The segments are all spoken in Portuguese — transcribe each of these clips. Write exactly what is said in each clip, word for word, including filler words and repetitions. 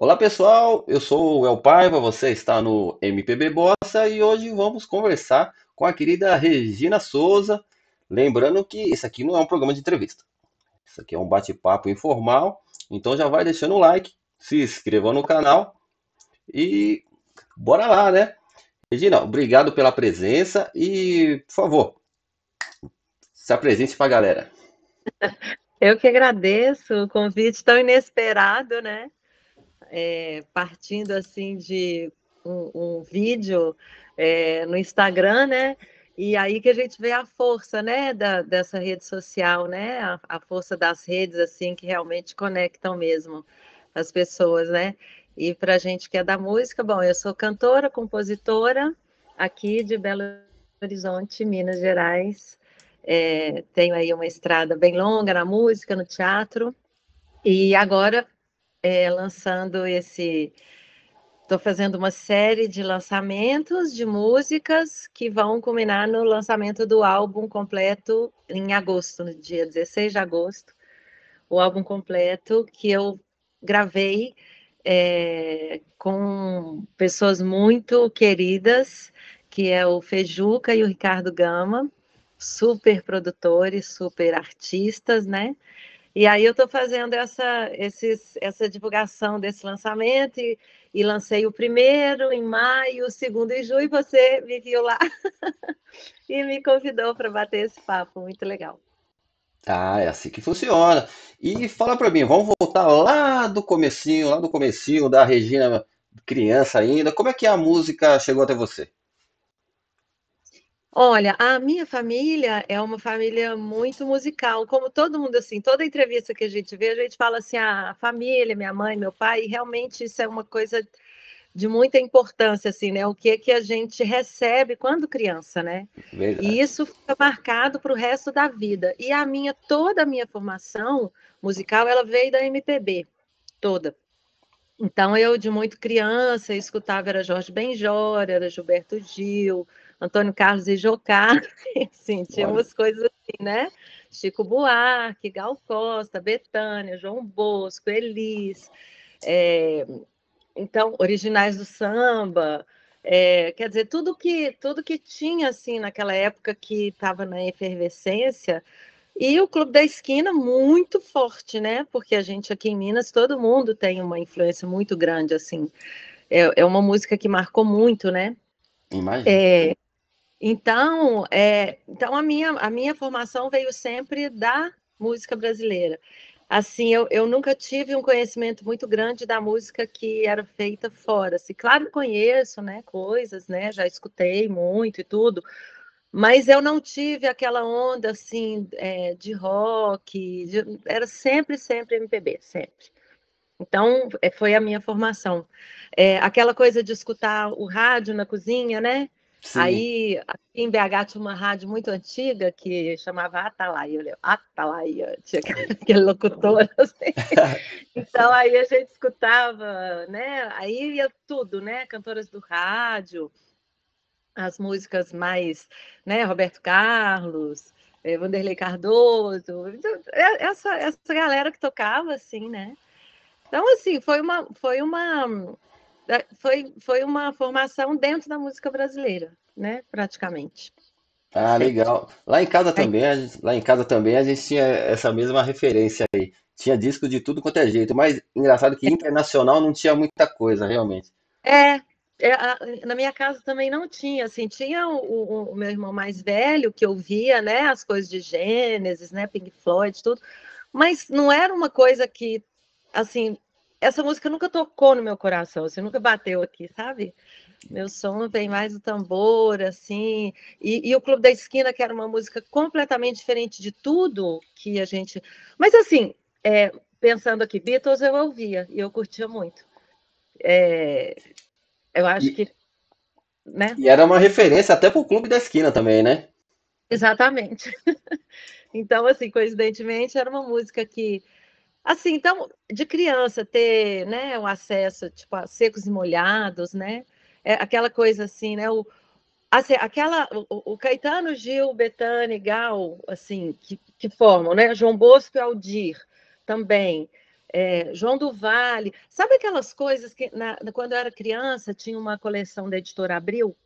Olá pessoal, eu sou o El Paiva, você está no M P B Bossa e hoje vamos conversar com a querida Regina Souza. Lembrando que isso aqui não é um programa de entrevista, isso aqui é um bate-papo informal, então já vai deixando o like, se inscreva no canal e bora lá, né? Regina, obrigado pela presença e, por favor, se apresente para a galera. Eu que agradeço o convite tão inesperado, né? É, partindo assim de um, um vídeo é, no Instagram, né? E aí que a gente vê a força, né, da, dessa rede social, né? A, a força das redes, assim, que realmente conectam mesmo as pessoas, né? E para a gente que é da música, bom, eu sou cantora, compositora aqui de Belo Horizonte, Minas Gerais. É, tenho aí uma estrada bem longa na música, no teatro, e agora É, lançando esse... Estou fazendo uma série de lançamentos de músicas que vão culminar no lançamento do álbum completo em agosto, no dia dezesseis de agosto. O álbum completo que eu gravei é, com pessoas muito queridas, que é o Fejuca e o Ricardo Gama, super produtores, super artistas, né? E aí eu estou fazendo essa, esses, essa divulgação desse lançamento e, e lancei o primeiro em maio, o segundo em julho, e você me viu lá e me convidou para bater esse papo, muito legal. Ah, é assim que funciona. E fala para mim, vamos voltar lá do comecinho, lá do comecinho da Regina criança ainda, como é que a música chegou até você? Olha, a minha família é uma família muito musical, como todo mundo, assim, toda entrevista que a gente vê, a gente fala assim, a família, minha mãe, meu pai, e realmente isso é uma coisa de muita importância, assim, né, o que que a gente recebe quando criança, né, verdade. E isso fica marcado para o resto da vida, e a minha, toda a minha formação musical, ela veio da M P B, toda. Então, eu, de muito criança, escutava, era Jorge Ben Jor, era Gilberto Gil, Antônio Carlos e Jocá, assim, tinha Olha. umas coisas assim, né? Chico Buarque, Gal Costa, Bethânia, João Bosco, Elis, é, então, originais do samba, é, quer dizer, tudo que, tudo que tinha, assim, naquela época que estava na efervescência. E o Clube da Esquina muito forte, né? Porque a gente aqui em Minas, todo mundo tem uma influência muito grande, assim. É, é uma música que marcou muito, né? Imagina. É, então, é, então a, minha, a minha formação veio sempre da música brasileira. Assim, eu, eu nunca tive um conhecimento muito grande da música que era feita fora. Assim, claro, conheço, né, coisas, né? Já escutei muito e tudo. Mas eu não tive aquela onda, assim, é, de rock, de, era sempre, sempre M P B, sempre. Então, é, foi a minha formação. É, aquela coisa de escutar o rádio na cozinha, né? Sim. Aí, aqui em B H tinha uma rádio muito antiga que chamava Atalaia, eu lembro, Atalaia, tinha aquele locutor, assim. Então, aí a gente escutava, né? Aí ia tudo, né? Cantoras do rádio, as músicas mais, né, Roberto Carlos, eh, Vander Lee Cardoso, essa, essa galera que tocava, assim, né? Então, assim, foi uma, foi uma, foi, foi uma formação dentro da música brasileira, né, praticamente. Ah, legal. Lá em casa também, a gente, lá em casa também a gente tinha essa mesma referência aí. Tinha disco de tudo quanto é jeito, mas engraçado que internacional não tinha muita coisa, realmente. É, na minha casa também não tinha, assim, tinha o, o meu irmão mais velho que ouvia, né, as coisas de Gênesis, né, Pink Floyd, tudo, mas não era uma coisa que, assim, essa música nunca tocou no meu coração, assim, nunca bateu aqui, sabe? Meu som vem mais do tambor, assim, e, e o Clube da Esquina, que era uma música completamente diferente de tudo que a gente... Mas, assim, é, pensando aqui, Beatles eu ouvia, e eu curtia muito. É... Eu acho que... Né? E era uma referência até para o Clube da Esquina também, né? Exatamente. Então, assim, coincidentemente, era uma música que... Assim, então, de criança ter, né, o acesso, tipo, a Secos e Molhados, né? É aquela coisa assim, né? O, assim, aquela, o, o Caetano, Gil, Bethânia e Gal, assim, que, que formam, né? João Bosco e Aldir também. é, João do Vale. Sabe aquelas coisas que, na, quando eu era criança, tinha uma coleção da Editora Abril,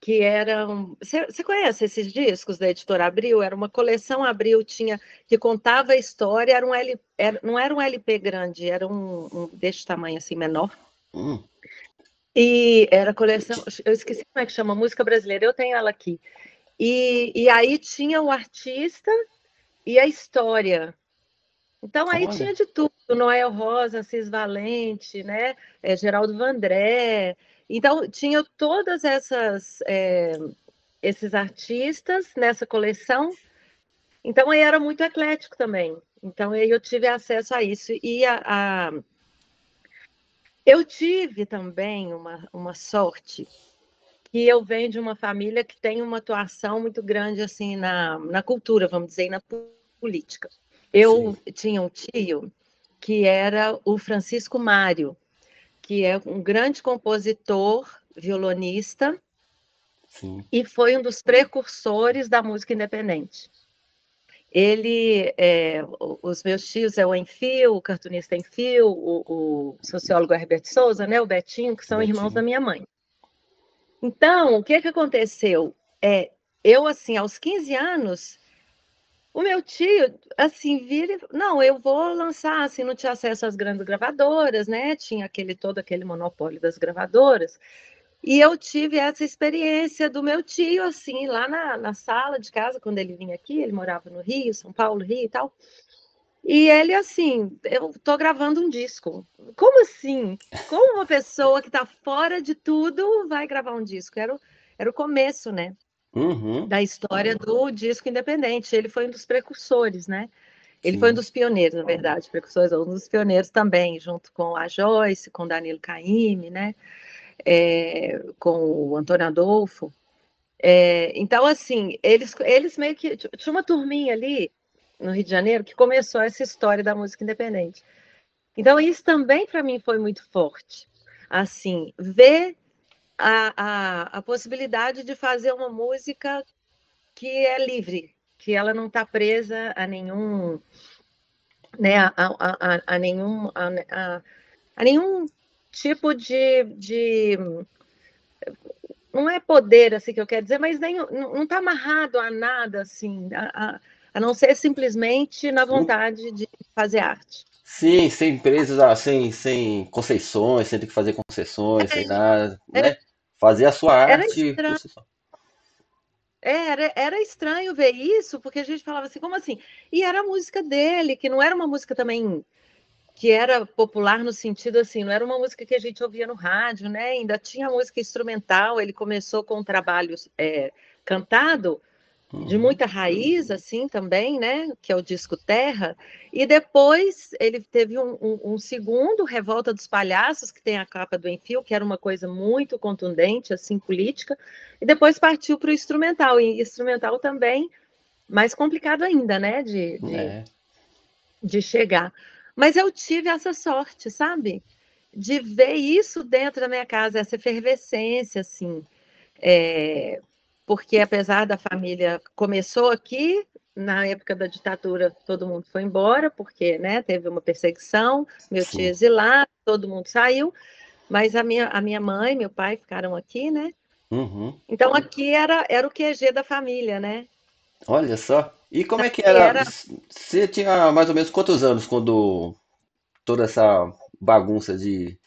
que eram... Você conhece esses discos da Editora Abril? Era uma coleção Abril, tinha, que contava a história, era um L, era, não era um L P grande, era um, um deste tamanho assim, menor. Hum. E era coleção... Eu esqueci como é que chama, música brasileira, eu tenho ela aqui. E, e aí tinha o artista e a história. Então, aí Olha. tinha de tudo. Noel Rosa, Assis Valente, né? é, Geraldo Vandré... Então, tinha todas essas é, esses artistas nessa coleção, então aí era muito eclético também. Então aí eu tive acesso a isso. E a, a... eu tive também uma, uma sorte, que eu venho de uma família que tem uma atuação muito grande assim na, na cultura, vamos dizer, na política. Eu Sim. tinha um tio que era o Francisco Mário, que é um grande compositor, violonista, Sim. e foi um dos precursores da música independente. Ele, é, os meus tios é o Henfil, o cartunista Henfil, o, o sociólogo Herbert Souza, né, o Betinho, que são Betinho. irmãos da minha mãe. Então, o que, que aconteceu? É, eu, assim, aos quinze anos, o meu tio, assim, vira... Não, eu vou lançar, assim, não tinha acesso às grandes gravadoras, né? Tinha aquele, todo aquele monopólio das gravadoras. E eu tive essa experiência do meu tio, assim, lá na, na sala de casa, quando ele vinha aqui, ele morava no Rio, São Paulo, Rio e tal. E ele, assim, eu tô gravando um disco. Como assim? Como uma pessoa que tá fora de tudo vai gravar um disco? Era o, era o começo, né? Uhum. Da história do disco independente. Ele foi um dos precursores, né? Ele Sim. foi um dos pioneiros, na verdade, precursores, um dos pioneiros também, junto com a Joyce, com Danilo Caymmi, né? É, com o Antônio Adolfo. É, então, assim, eles, eles meio que... Tinha uma turminha ali, no Rio de Janeiro, que começou essa história da música independente. Então, isso também, para mim, foi muito forte. Assim, ver... A, a, a possibilidade de fazer uma música que é livre, que ela não está presa a nenhum, né, a, a, a, a nenhum, a, a, a nenhum tipo de, de, não é poder assim que eu quero dizer, mas nem, não está amarrado a nada assim, a, a, a não ser simplesmente na vontade de fazer arte. Sim, sem presos, sem, sem concessões, sem ter que fazer concessões, é, sem nada, era, né? Fazer a sua arte. Era estranho. Era, era estranho ver isso, porque a gente falava assim, como assim? E era a música dele, que não era uma música também que era popular no sentido assim, não era uma música que a gente ouvia no rádio, né? Ainda tinha música instrumental, ele começou com um trabalho é, cantado, de muita raiz, assim, também, né? Que é o disco Terra. E depois ele teve um, um, um segundo, Revolta dos Palhaços, que tem a capa do Enfio, que era uma coisa muito contundente, assim, política. E depois partiu para o instrumental. E instrumental também, mais complicado ainda, né? De, de, é. de chegar. Mas eu tive essa sorte, sabe? De ver isso dentro da minha casa, essa efervescência, assim... É... Porque, apesar da família... Começou aqui, na época da ditadura, todo mundo foi embora, porque né, teve uma perseguição, meu Sim. tio exilado, todo mundo saiu, mas a minha, a minha mãe, meu pai ficaram aqui, né? Uhum. Então, aqui era, era o Q G da família, né? Olha só! E como é que era... era... Você tinha mais ou menos quantos anos quando toda essa bagunça de...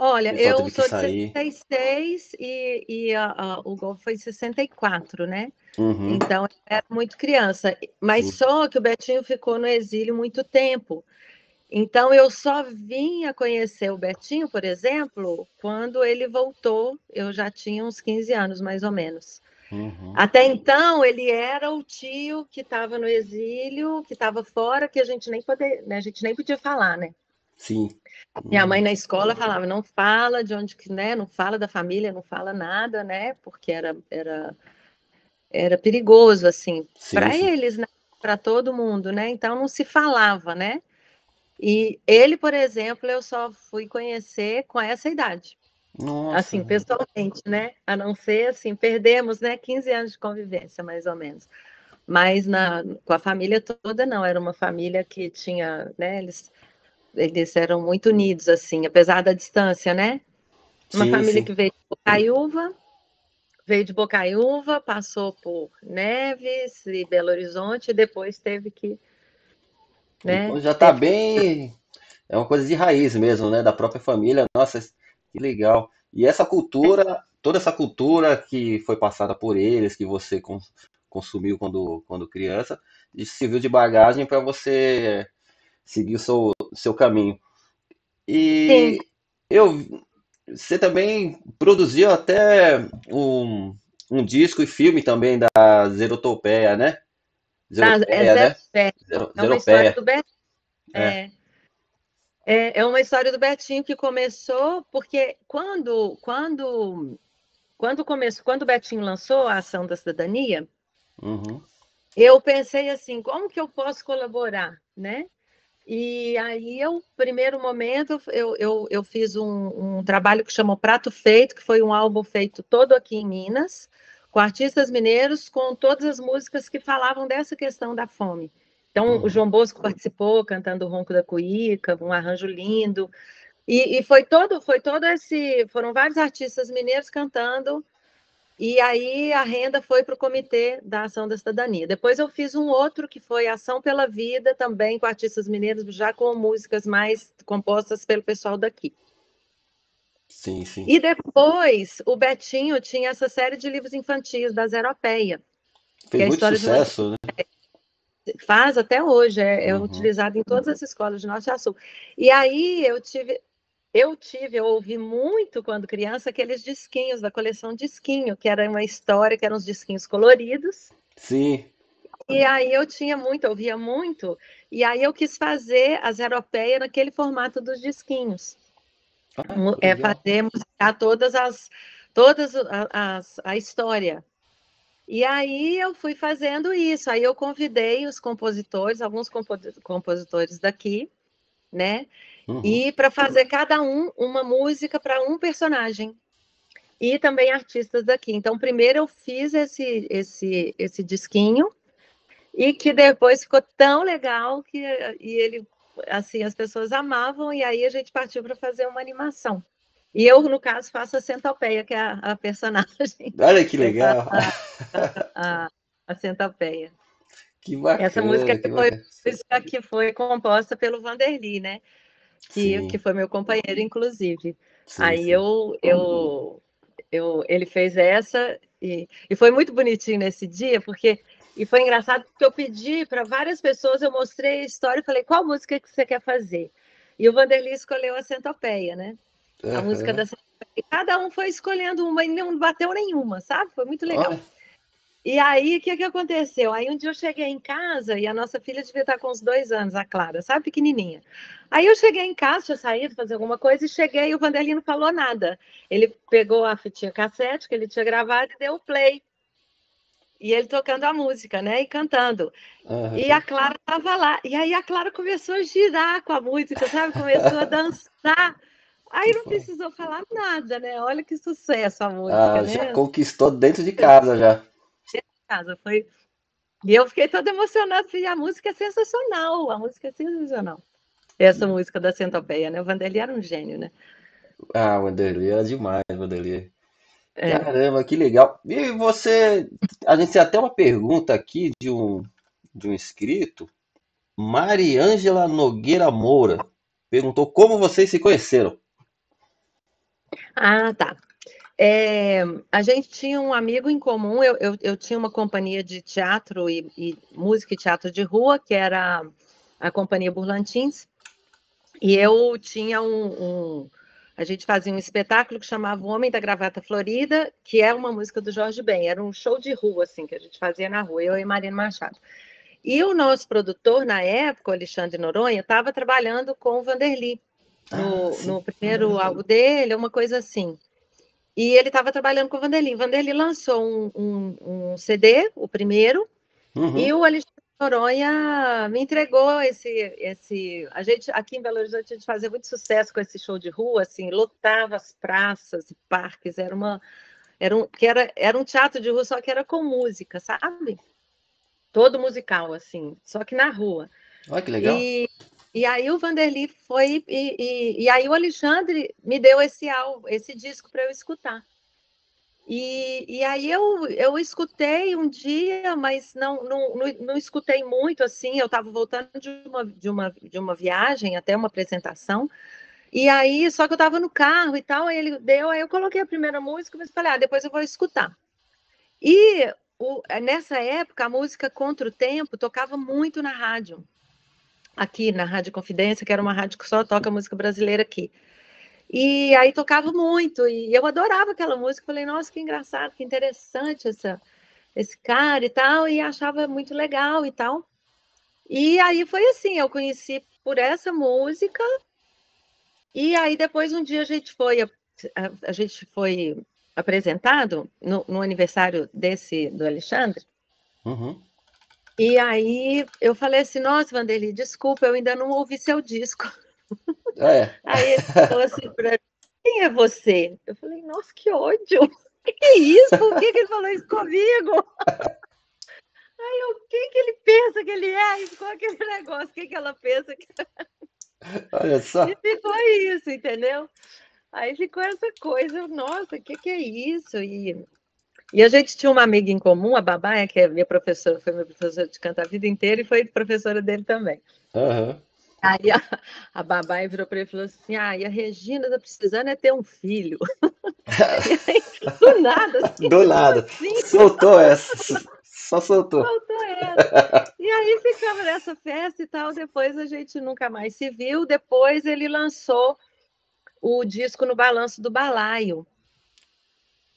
Olha, eu sou de sair. sessenta e seis e, e a, a, o golpe foi em sessenta e quatro, né? Uhum. Então, eu era muito criança. Mas uhum. só que o Betinho ficou no exílio muito tempo. Então, eu só vim a conhecer o Betinho, por exemplo, quando ele voltou. Eu já tinha uns quinze anos, mais ou menos. Uhum. Até então, ele era o tio que estava no exílio, que estava fora, que a gente nem poder, né? A gente nem podia falar, né? Sim. Minha mãe na escola falava, não fala de onde que, né? Não fala da família, não fala nada, né? Porque era, era, era perigoso, assim, para eles, né? Para todo mundo, né? Então não se falava, né? E ele, por exemplo, eu só fui conhecer com essa idade. Nossa. Assim, pessoalmente, né? A não ser assim, perdemos, né? quinze anos de convivência, mais ou menos. Mas na, com a família toda, não, era uma família que tinha, né? Eles eles eram muito unidos, assim, apesar da distância, né? Uma sim, família sim. que veio de Bocaiúva, veio de Bocaiúva, passou por Neves e Belo Horizonte, e depois teve que... Né? Então já está bem... É uma coisa de raiz mesmo, né? Da própria família. Nossa, que legal. E essa cultura, toda essa cultura que foi passada por eles, que você consumiu quando, quando criança, serviu de bagagem para você seguir o seu, seu caminho. E sim. eu... Você também produziu até um, um disco e filme também da Zerotopeia, né? Zerotopeia, né? É uma história do Betinho. É. É, é uma história do Betinho que começou porque quando, quando, quando, começou, quando o Betinho lançou a Ação da Cidadania, uhum. eu pensei assim, como que eu posso colaborar, né? E aí, eu, primeiro momento, eu, eu, eu fiz um, um trabalho que chamou Prato Feito, que foi um álbum feito todo aqui em Minas, com artistas mineiros, com todas as músicas que falavam dessa questão da fome. Então, uhum. o João Bosco participou, cantando O Ronco da Cuíca, um arranjo lindo. E, e foi, todo, foi todo esse... Foram vários artistas mineiros cantando, e aí a renda foi para o Comitê da Ação da Cidadania. Depois eu fiz um outro, que foi Ação pela Vida, também com artistas mineiros, já com músicas mais compostas pelo pessoal daqui. Sim, sim. E depois, o Betinho tinha essa série de livros infantis da Zeropeia. Tem muito sucesso, né? Faz até hoje, é, é uhum. utilizado em todas as escolas de Norte a Sul. E aí eu tive... Eu tive, eu ouvi muito quando criança aqueles disquinhos da coleção Disquinho, que era uma história, que eram os disquinhos coloridos. Sim. E aí eu tinha muito, eu ouvia muito, e aí eu quis fazer a Zeropeia naquele formato dos disquinhos. Ah, é, fazer, musicar todas as, todas as, a história. E aí eu fui fazendo isso, aí eu convidei os compositores, alguns compositores daqui, né? Uhum. E para fazer cada um uma música para um personagem. E também artistas daqui. Então, primeiro eu fiz esse, esse, esse disquinho, e que depois ficou tão legal que e ele, assim, as pessoas amavam, e aí a gente partiu para fazer uma animação. E eu, no caso, faço a Centopeia, que é a, a personagem. Olha que legal! A, a, a Centopeia. Que bacana, essa música que, que, foi, música que foi composta pelo Vander Lee, né? Que, que foi meu companheiro, inclusive. Sim, aí sim. Eu, eu, eu, ele fez essa e, e foi muito bonitinho nesse dia, porque e foi engraçado porque eu pedi para várias pessoas, eu mostrei a história e falei, qual música que você quer fazer? E o Vander Lee escolheu a Centopeia, né? Uhum. A música da Centopeia. Cada um foi escolhendo uma e não bateu nenhuma, sabe? Foi muito legal. Olha. E aí, o que, que aconteceu? Aí um dia eu cheguei em casa, e a nossa filha devia estar com uns dois anos, a Clara, sabe, pequenininha. Aí eu cheguei em casa, tinha saído fazer alguma coisa, e cheguei, e o Vander Lee não falou nada. Ele pegou a fitinha cassete que ele tinha gravado e deu o play. E ele tocando a música, né, e cantando. Uhum. E a Clara estava lá. E aí a Clara começou a girar com a música, sabe, começou a dançar. Aí não precisou falar nada, né, olha que sucesso a música, ah, né? Já conquistou dentro de casa, já. Casa, foi... E eu fiquei toda emocionada, porque a música é sensacional, a música é sensacional. Essa música da Centopeia, né? O Vander Lee era um gênio, né? Ah, o Vander Lee era demais, o Vander Lee. É. Caramba, que legal. E você, a gente tem até uma pergunta aqui de um, de um inscrito, Mariângela Nogueira Moura, perguntou como vocês se conheceram. Ah, tá. É, a gente tinha um amigo em comum, eu, eu, eu tinha uma companhia de teatro e, e música e teatro de rua, que era a Companhia Burlantins, e eu tinha um, um... A gente fazia um espetáculo que chamava O Homem da Gravata Florida, que é uma música do Jorge Ben, era um show de rua, assim, que a gente fazia na rua, eu e Marina Machado. E o nosso produtor, na época, o Alexandre Noronha, estava trabalhando com o Vander Lee, no, ah, no primeiro ah. álbum dele, uma coisa assim. E ele estava trabalhando com o Vander Lee. O Vander Lee lançou um, um, um C D, o primeiro, uhum. e o Alexandre Noronha me entregou esse... esse... A gente, aqui em Belo Horizonte, a gente fazia muito sucesso com esse show de rua, assim, lotava as praças e parques, era, uma, era, um, que era, era um teatro de rua, só que era com música, sabe? Todo musical, assim, só que na rua. Olha que legal. E, E aí o Vander Lee foi, e, e, e aí o Alexandre me deu esse álbum, esse disco para eu escutar. E, e aí eu, eu escutei um dia, mas não, não, não, não escutei muito, assim, eu estava voltando de uma, de, uma, de uma viagem até uma apresentação, e aí só que eu estava no carro e tal, aí ele deu, aí eu coloquei a primeira música, mas falei, ah, depois eu vou escutar. E o, nessa época a música Contra o Tempo tocava muito na rádio, aqui na Rádio Confidência, que era uma rádio que só toca música brasileira aqui. E aí tocava muito, e eu adorava aquela música, falei, nossa, que engraçado, que interessante essa, esse cara e tal, e achava muito legal e tal. E aí foi assim, eu conheci por essa música, e aí depois um dia a gente foi, a, a gente foi apresentado no, no aniversário desse, do Alexandre, uhum. E aí eu falei assim, nossa, Vander Lee, desculpa, eu ainda não ouvi seu disco. É. Aí ele falou assim para mim, quem é você? Eu falei, nossa, que ódio, o que, que é isso? Por que, que ele falou isso comigo? Aí eu, quem que ele pensa que ele é? E ficou aquele negócio, quem que ela pensa que olha só. E ficou isso, entendeu? Aí ficou essa coisa, nossa, o que, que é isso? E, e a gente tinha uma amiga em comum, a Babá, que é minha professora, foi minha professora de canto a vida inteira e foi professora dele também. Aham. Uhum. Aí a, a babá virou para ele e falou assim, ah, e a Regina está precisando é ter um filho. Aí, do nada. Assim, do nada. Assim, soltou essa. Só soltou. Soltou essa. E aí ficava nessa festa e tal, depois a gente nunca mais se viu. Depois ele lançou o disco No Balanço do Balaio.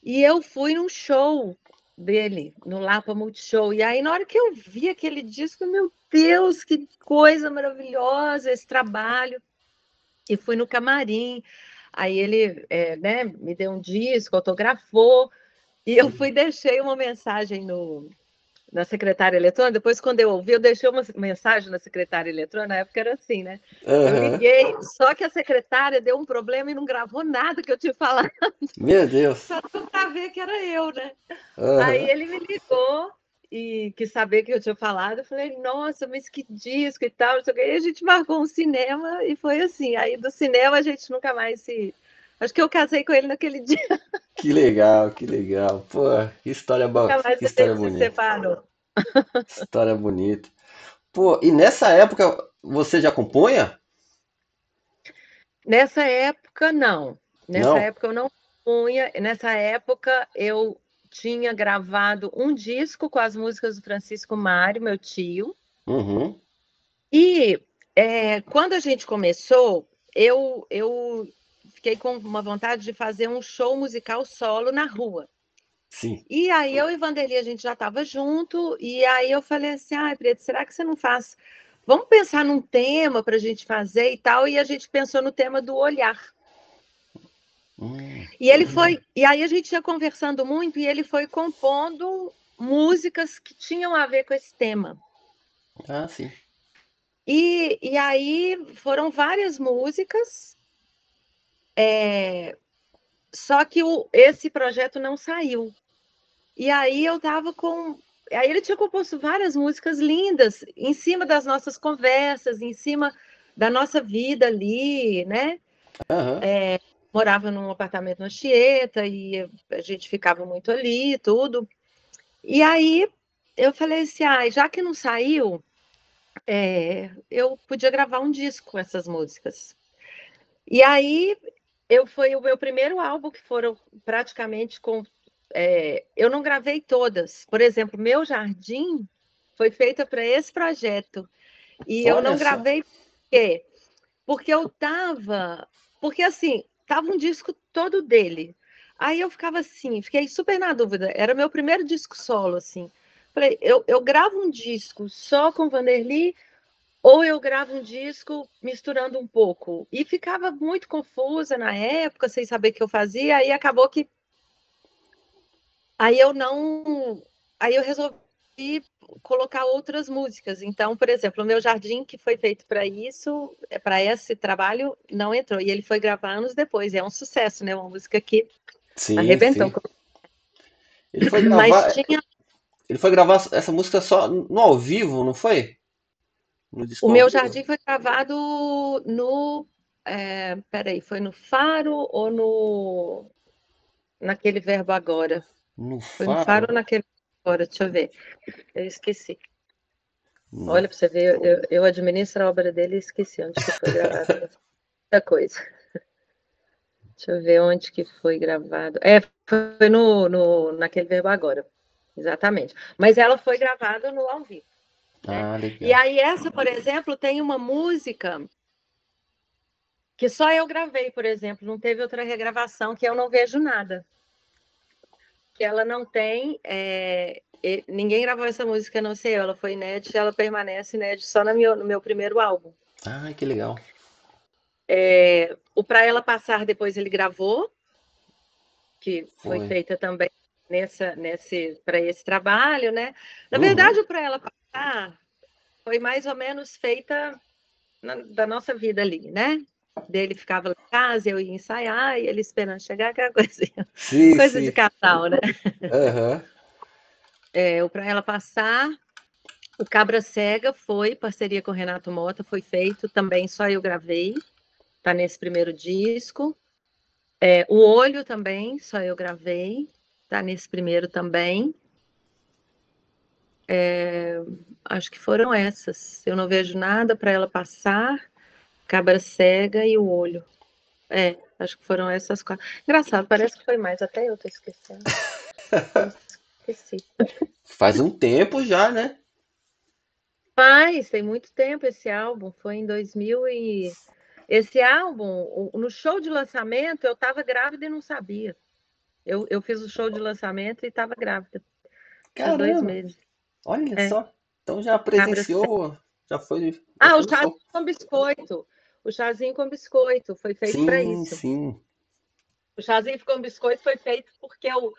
E eu fui num show dele, no Lapa Multishow. E aí na hora que eu vi aquele disco, meu Deus, que coisa maravilhosa esse trabalho, e fui no camarim, aí ele é, né, me deu um disco, autografou, e eu fui deixei uma mensagem no, na secretária eletrônica, depois quando eu ouvi, eu deixei uma mensagem na secretária eletrônica, na época era assim, né, uhum. Eu liguei, só que a secretária deu um problema e não gravou nada que eu tinha falado, meu Deus, só para ver que era eu, né, uhum. Aí ele me ligou, e quis saber que eu tinha falado, eu falei, nossa, mas que disco e tal, não sei o que. E a gente marcou um cinema e foi assim, aí do cinema a gente nunca mais se... Acho que eu casei com ele naquele dia. Que legal, que legal, pô, que história, bo... nunca mais que história bonita. Se separou. História bonita. Pô, e nessa época você já compunha? Nessa época, não. Nessa não? época eu não compunha, nessa época eu... tinha gravado um disco com as músicas do Francisco Mário, meu tio. Uhum. E é, quando a gente começou, eu, eu fiquei com uma vontade de fazer um show musical solo na rua. Sim. E aí eu e Vander Lee, a gente já estava junto, e aí eu falei assim, ai, Preto, será que você não faz? Vamos pensar num tema para a gente fazer e tal, e a gente pensou no tema do olhar. E ele foi, e aí a gente ia conversando muito e ele foi compondo músicas que tinham a ver com esse tema. Ah, sim. E, e aí foram várias músicas, é, só que o, esse projeto não saiu. E aí eu tava com... Aí ele tinha composto várias músicas lindas, em cima das nossas conversas, em cima da nossa vida ali, né? Aham. É, morava num apartamento na Chieta e a gente ficava muito ali e tudo. E aí eu falei assim, ah, já que não saiu, é, eu podia gravar um disco com essas músicas. E aí eu, foi o meu primeiro álbum que foram praticamente com... É, eu não gravei todas. Por exemplo, Meu Jardim foi feita para esse projeto. E Olha eu não essa. gravei por quê? Porque eu tava... Porque assim... Tava um disco todo dele. Aí eu ficava assim, fiquei super na dúvida. Era meu primeiro disco solo, assim. Falei, eu, eu gravo um disco só com Vander Lee ou eu gravo um disco misturando um pouco? E ficava muito confusa na época, sem saber o que eu fazia. Aí acabou que... Aí eu não... Aí eu resolvi colocar outras músicas. Então, por exemplo, o Meu Jardim, que foi feito para isso, para esse trabalho, não entrou. E ele foi gravar anos depois. E é um sucesso, né? Uma música que sim, arrebentou. Sim. Ele foi gravar... Mas tinha... Ele foi gravar essa música só no ao vivo, não foi? No o Meu Jardim foi gravado no... É, peraí, foi no Faro ou no... Naquele verbo agora? No foi Faro? No Faro ou naquele verbo agora? Deixa eu ver. Eu esqueci. Hum. Olha, para você ver, eu, eu administro a obra dele e esqueci onde que foi gravado. Muita coisa. Deixa eu ver onde que foi gravado. É, foi no, no, naquele verbo agora. Exatamente. Mas ela foi gravada no ao vivo. Ah, legal. E aí essa, por exemplo, tem uma música que só eu gravei, por exemplo. Não teve outra regravação, que eu não vejo nada. Que ela não tem... É... Ninguém gravou essa música, não sei eu. Ela foi inédita, ela permanece inédita só no meu, no meu primeiro álbum. Ah, que legal. É, o Pra Ela Passar, depois ele gravou, que foi, foi feita também nessa, nesse, para esse trabalho, né? Na uhum. verdade, o Pra Ela Passar foi mais ou menos feita na, da nossa vida ali, né? Dele ficava lá em casa, eu ia ensaiar, e ele esperando chegar, aquela coisinha. Sim, coisa sim. de casal, né? Uhum. É, o Pra Ela Passar... O Cabra Cega foi, parceria com o Renato Mota, foi feito também, só eu gravei, tá nesse primeiro disco. É, o Olho também, só eu gravei, tá nesse primeiro também. É, acho que foram essas. Eu não vejo nada para ela passar, Cabra Cega e o Olho. É, acho que foram essas quatro. Engraçado, parece que foi mais, até eu tô esquecendo. Esqueci. Faz um tempo já, né? Faz, tem muito tempo esse álbum, foi em dois mil e... Esse álbum, no show de lançamento, eu estava grávida e não sabia. Eu, eu fiz o show de lançamento e estava grávida. Caramba! Dois meses. Olha é. só, então já presenciou, já foi... Já ah, foi o Chazinho só. com Biscoito, o Chazinho com Biscoito foi feito para isso. Sim. O Chazinho com Biscoito foi feito porque eu...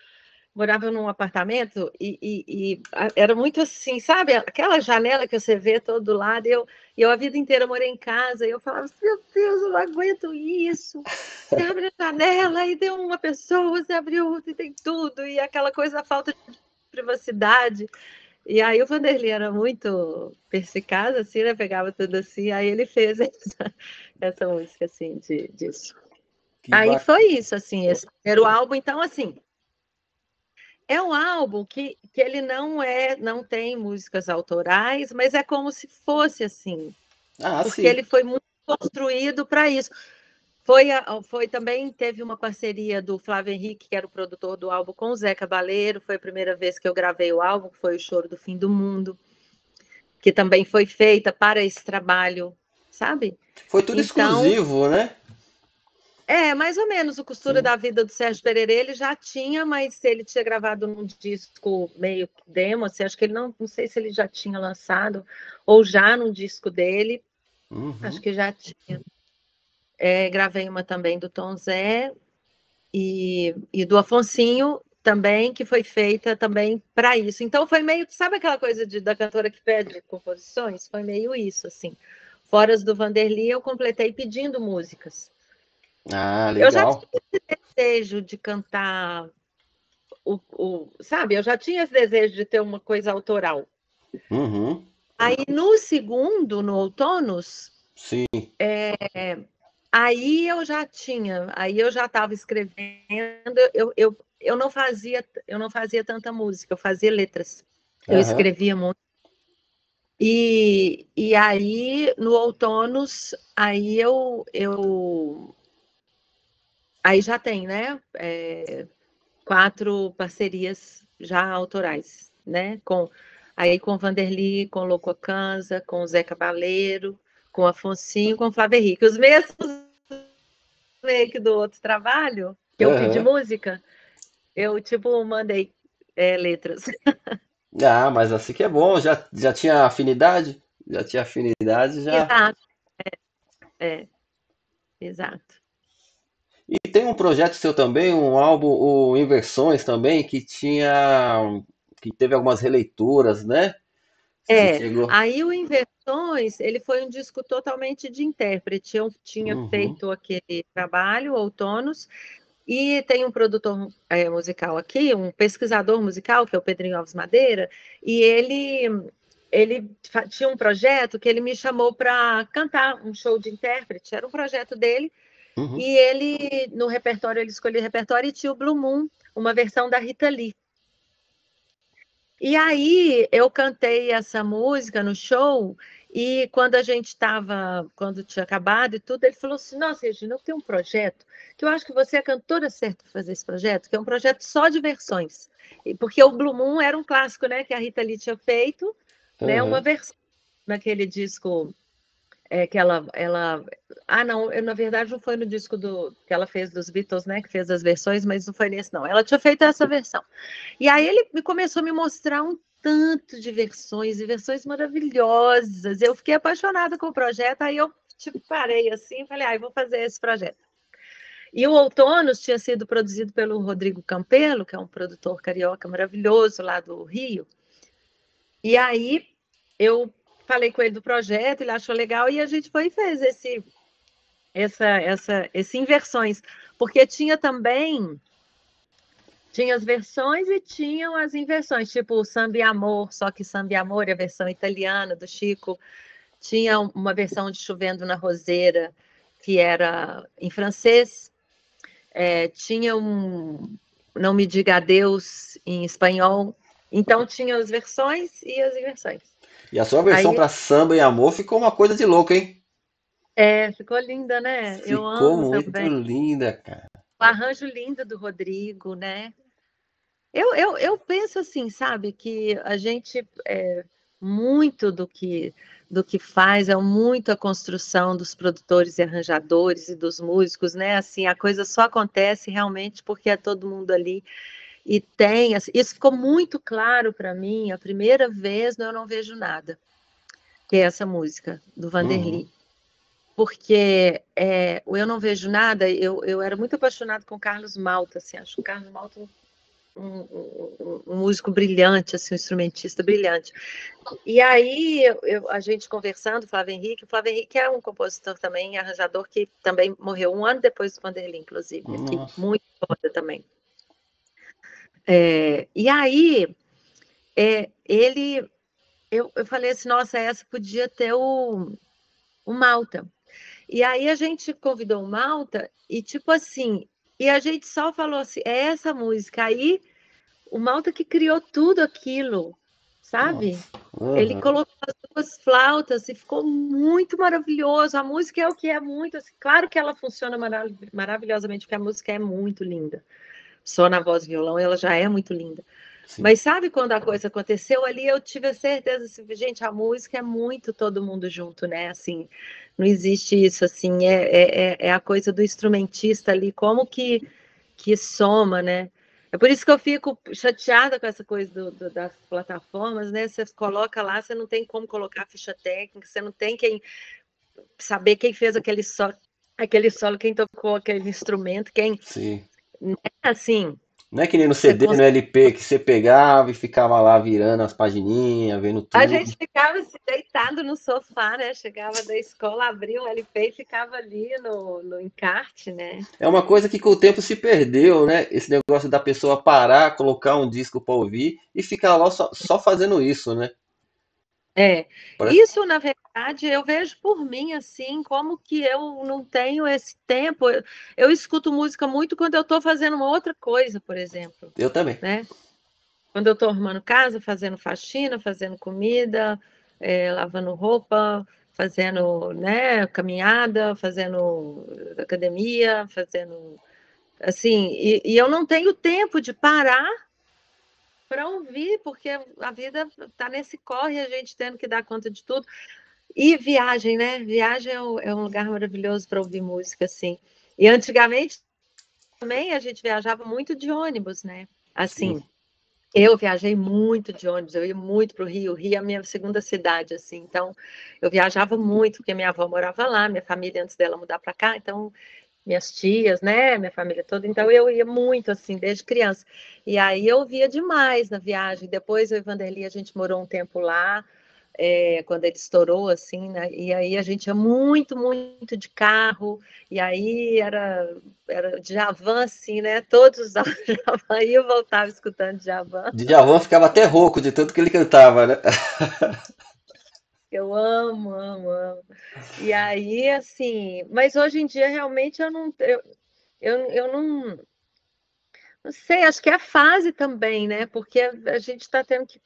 morava num apartamento e, e, e era muito assim, sabe? Aquela janela que você vê todo lado. Eu, eu a vida inteira morei em casa e eu falava assim, meu Deus, eu não aguento isso. Você abre a janela e tem uma pessoa, você abre outra e tem tudo. E aquela coisa da falta de privacidade. E aí o Vander Lee era muito perspicaz, assim, né? Pegava tudo assim. Aí ele fez essa, essa música, assim, de, disso. Que aí bacana. Foi isso, assim, esse primeiro álbum. Então, assim... É um álbum que, que ele não é, não tem músicas autorais, mas é como se fosse assim. Ah, porque sim. ele foi muito construído para isso. Foi, foi também, teve uma parceria do Flávio Henrique, que era o produtor do álbum, com o Zeca Baleiro. Foi a primeira vez que eu gravei o álbum, que foi O Choro do Fim do Mundo, que também foi feita para esse trabalho, sabe? Foi tudo então, exclusivo, né? É, mais ou menos, o Costura Sim. da Vida do Sérgio Pererê, ele já tinha, mas ele tinha gravado num disco meio demo, assim, acho que ele não, não sei se ele já tinha lançado, ou já num disco dele, uhum. acho que já tinha. É, gravei uma também do Tom Zé e, e do Afonsinho também, que foi feita também para isso. Então foi meio, sabe aquela coisa de, da cantora que pede composições? Foi meio isso, assim. Fora as do Vander Lee, eu completei pedindo músicas. Ah, legal. Eu já tinha esse desejo de cantar, o, o, sabe? Eu já tinha esse desejo de ter uma coisa autoral. Uhum. Aí no segundo, no Outonos, Sim. É, aí eu já tinha, aí eu já estava escrevendo, eu, eu, eu, não fazia, eu não fazia tanta música, eu fazia letras, eu uhum. escrevia muito. E, e aí no Outonos, aí eu... eu Aí já tem, né, é, quatro parcerias já autorais, né, com, aí com o Vander Lee, com o Loco Canza, com o Zeca Baleiro, com o Afonsinho, com o Flávio Henrique. Os mesmos meio que do outro trabalho, que eu uhum. pedi música, eu, tipo, mandei é, letras. Ah, mas assim que é bom, já, já tinha afinidade? Já tinha afinidade, já... Exato, é, é. exato. E tem um projeto seu também, um álbum, o Inversões também, que tinha, que teve algumas releituras, né? É, aí o Inversões, ele foi um disco totalmente de intérprete. Eu tinha uhum. feito aquele trabalho, Outonos, e tem um produtor é, musical aqui, um pesquisador musical, que é o Pedrinho Alves Madeira, e ele... ele tinha um projeto que ele me chamou para cantar um show de intérprete, era um projeto dele, uhum. E ele, no repertório, ele escolheu o repertório e tinha o Blue Moon, uma versão da Rita Lee. E aí eu cantei essa música no show, e quando a gente estava, quando tinha acabado e tudo, ele falou assim, nossa, Regina, eu tenho um projeto, que eu acho que você é cantora certa para fazer esse projeto, que é um projeto só de versões, porque o Blue Moon era um clássico, né, que a Rita Lee tinha feito, né, uhum. Uma versão naquele disco é, que ela, ela... Ah, não, eu, na verdade não foi no disco do, que ela fez dos Beatles, né, que fez as versões, mas não foi nesse, não. Ela tinha feito essa versão. E aí ele começou a me mostrar um tanto de versões, e versões maravilhosas. Eu fiquei apaixonada com o projeto, aí eu tipo, parei assim e falei, ah, eu vou fazer esse projeto. E o Outonos tinha sido produzido pelo Rodrigo Campelo, que é um produtor carioca maravilhoso lá do Rio. E aí eu falei com ele do projeto, ele achou legal, e a gente foi e fez esse, essa, essa, esse Inversões, porque tinha também, tinha as versões e tinham as inversões, tipo o Samba e Amor, só que Samba e Amor é a versão italiana do Chico, tinha uma versão de Chovendo na Roseira, que era em francês, É, tinha um Não Me Diga Adeus em espanhol, então tinha as versões e as inversões. E a sua versão para Samba e Amor ficou uma coisa de louco, hein? É, ficou linda, né? Ficou Eu amo muito também. Linda, cara. O arranjo lindo do Rodrigo, né? Eu, eu, eu penso assim, sabe, que a gente é, muito do que, do que faz é muito a construção dos produtores e arranjadores e dos músicos, né? Assim, a coisa só acontece realmente porque é todo mundo ali. E tem, isso ficou muito claro para mim, a primeira vez no Eu Não Vejo Nada, que é essa música do Vander Lee. Uhum. Porque é, o Eu Não Vejo Nada, eu, eu era muito apaixonada com o Carlos Malta, assim, acho o Carlos Malta um, um, um músico brilhante, assim, um instrumentista brilhante. E aí eu, eu, a gente conversando, Flávio Henrique, o Flávio Henrique é um compositor também, arranjador, que também morreu um ano depois do Vander Lee, inclusive, que muito foda também. É, e aí, é, ele, eu, eu falei assim, nossa, essa podia ter o, o Malta. E aí a gente convidou o Malta e tipo assim, e a gente só falou assim, é essa música. Aí o Malta que criou tudo aquilo, sabe? Uhum. Ele colocou as duas flautas e ficou muito maravilhoso. A música é o que é muito, assim, claro que ela funciona marav maravilhosamente, porque a música é muito linda. Só na voz e violão, ela já é muito linda. Sim. Mas sabe quando a coisa aconteceu ali, eu tive a certeza, assim, gente, a música é muito todo mundo junto, né? Assim, não existe isso, assim, é, é, é a coisa do instrumentista ali, como que, que soma, né? É por isso que eu fico chateada com essa coisa do, do, das plataformas, né? Você coloca lá, você não tem como colocar ficha técnica, você não tem quem saber quem fez aquele solo, aquele solo quem tocou aquele instrumento, quem... Sim. Não é assim. Não é que nem no C D, consegue... no L P, que você pegava e ficava lá virando as pagininhas, vendo tudo. A gente ficava assim, deitado no sofá, né? Chegava da escola, abria o L P e ficava ali no, no encarte, né? É uma coisa que com o tempo se perdeu, né? Esse negócio da pessoa parar, colocar um disco para ouvir e ficar lá só, só fazendo isso, né? É. Parece... Isso, na verdade, eu vejo por mim, assim, como que eu não tenho esse tempo. Eu, eu escuto música muito quando eu estou fazendo uma outra coisa, por exemplo. Eu também. Né? Quando eu estou arrumando casa, fazendo faxina, fazendo comida, é, lavando roupa, fazendo, né, caminhada, fazendo academia, fazendo... Assim, e, e eu não tenho tempo de parar para ouvir, porque a vida está nesse corre, a gente tendo que dar conta de tudo. E viagem, né? Viagem é um, é um lugar maravilhoso para ouvir música, assim. E antigamente também a gente viajava muito de ônibus, né? Assim, sim. Eu viajei muito de ônibus, eu ia muito para o Rio, Rio é a minha segunda cidade, assim. Então, eu viajava muito, porque minha avó morava lá, minha família antes dela mudar para cá, então... minhas tias, né, minha família toda, então eu ia muito, assim, desde criança, e aí eu via demais na viagem. Depois eu e Vander Lee, a gente morou um tempo lá, É, quando ele estourou, assim, né? E aí a gente ia muito, muito de carro, e aí era, era Djavan, assim, né? Todos usavam Djavan, e eu voltava escutando Djavan. Djavan ficava até rouco de tanto que ele cantava, né? Eu amo, amo, amo. E aí, assim... Mas hoje em dia, realmente, eu não... Eu, eu, eu não... Não sei, acho que é a fase também, né? Porque a, a gente está tendo que...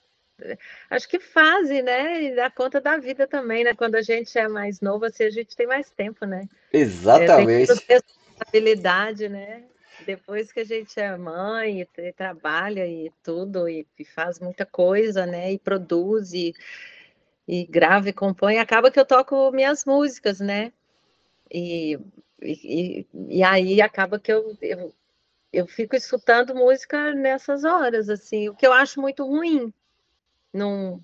Acho que fase, né? E dá conta da vida também, né? Quando a gente é mais novo, assim, a gente tem mais tempo, né? Exatamente. É, tem responsabilidade, né? Depois que a gente é mãe, e, e trabalha e tudo, e, e faz muita coisa, né? E produz, e, e grava e compõe. Acaba que eu toco minhas músicas, né? E, e, e aí acaba que eu... eu Eu fico escutando música nessas horas, assim, o que eu acho muito ruim. Num...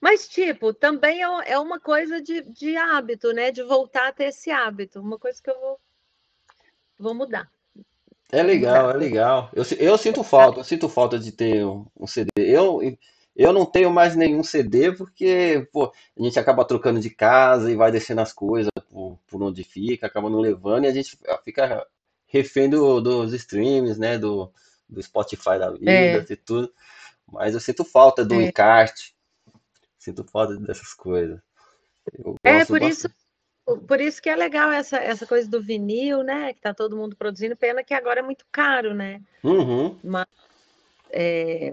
Mas, tipo, também é uma coisa de, de hábito, né? De voltar a ter esse hábito. Uma coisa que eu vou, vou mudar. É legal, é legal. Eu, eu sinto falta, eu sinto falta de ter um, um C D. Eu, eu não tenho mais nenhum C D porque, pô, a gente acaba trocando de casa e vai descendo as coisas por, por onde fica, acaba não levando e a gente fica... refém do, dos streams, né, do, do Spotify da vida é. e tudo, mas eu sinto falta do é. encarte, sinto falta dessas coisas. Eu é, por isso, por isso que é legal essa, essa coisa do vinil, né, que tá todo mundo produzindo, pena que agora é muito caro, né, uhum. mas, é,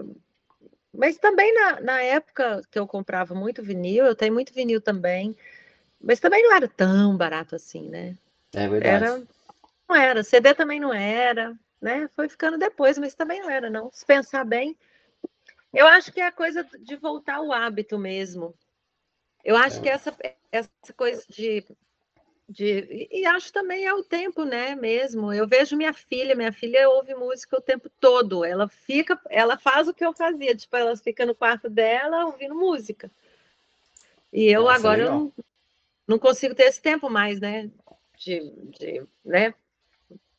mas também na, na época que eu comprava muito vinil, eu tenho muito vinil também, mas também não era tão barato assim, né. É verdade. Era, não era, C D também não era, né? Foi ficando depois, mas também não era, não. Se pensar bem, eu acho que é a coisa de voltar ao hábito mesmo. Eu acho é. que essa, essa coisa de, de... E acho também é o tempo, né, mesmo. Eu vejo minha filha, minha filha ouve música o tempo todo. Ela fica, ela faz o que eu fazia, tipo, ela fica no quarto dela ouvindo música. E eu Nossa, agora eu não, não consigo ter esse tempo mais, né? De, de, né?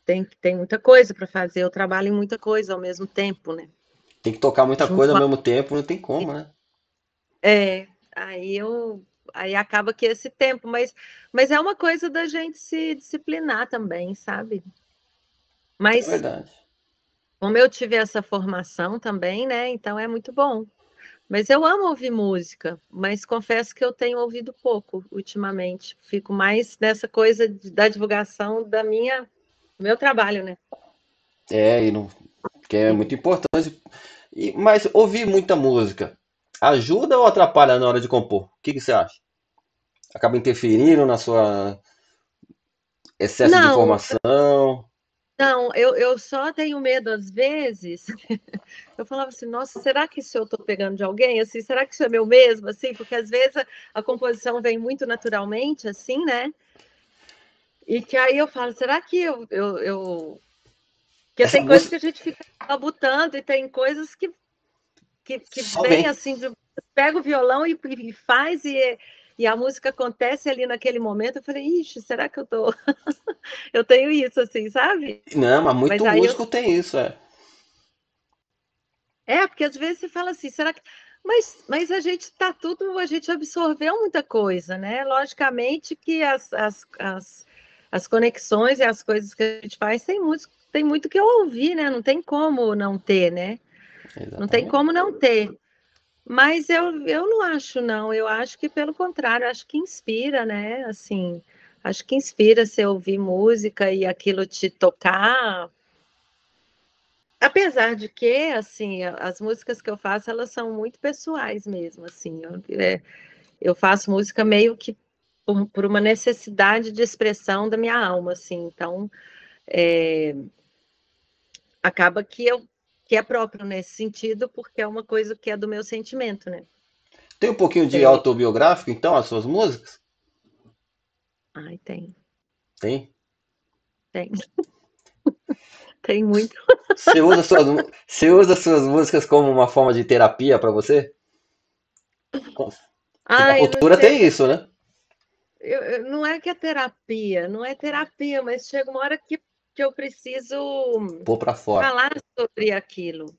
Tem, tem muita coisa para fazer, eu trabalho em muita coisa ao mesmo tempo, né? Tem que tocar muita Junto coisa ao a... mesmo tempo, não tem como, né? É, aí eu aí acaba que esse tempo, mas, mas é uma coisa da gente se disciplinar também, sabe? Mas, é verdade. Como eu tive essa formação também, né? Então é muito bom. Mas eu amo ouvir música, mas confesso que eu tenho ouvido pouco ultimamente. Fico mais nessa coisa da divulgação da minha... meu trabalho, né? É, e não, que é muito importante. E, mas ouvir muita música ajuda ou atrapalha na hora de compor? O que, que você acha? Acaba interferindo na sua excesso não, de informação? Não, eu, eu só tenho medo às vezes. Eu falava assim, nossa, será que isso eu estou pegando de alguém? Assim, será que isso é meu mesmo? Assim, porque às vezes a, a composição vem muito naturalmente, assim, né? E que aí eu falo, será que eu... eu, eu... Porque essa tem música... coisas que a gente fica labutando e tem coisas que, que, que vem assim, de... pega o violão e, e faz e, e a música acontece ali naquele momento. Eu falei, ixi, será que eu tô... eu tenho isso assim, sabe? Não, mas muito mas músico eu... tem isso, é. É, porque às vezes você fala assim, será que... Mas, mas a gente está tudo, a gente absorveu muita coisa, né? Logicamente que as... as, as... as conexões e as coisas que a gente faz, tem muito, tem muito que eu ouvi, né? Não tem como não ter, né? Exatamente. Não tem como não ter. Mas eu, eu não acho, não. Eu acho que, pelo contrário, acho que inspira, né? Assim, acho que inspira você ouvir música e aquilo te tocar. Apesar de que, assim, as músicas que eu faço, elas são muito pessoais mesmo, assim. Eu, é, eu faço música meio que Por, por uma necessidade de expressão da minha alma, assim, então é, acaba que, eu, que é próprio nesse sentido, porque é uma coisa que é do meu sentimento, né? Tem um pouquinho de tem. autobiográfico, então, as suas músicas? Ai, tem. Tem? Tem. Tem muito. Você usa suas, você usa suas músicas como uma forma de terapia para você? Ai, a cultura tem isso, né? Eu, não é que é terapia, não é terapia, mas chega uma hora que, que eu preciso pôr pra fora. Falar sobre aquilo.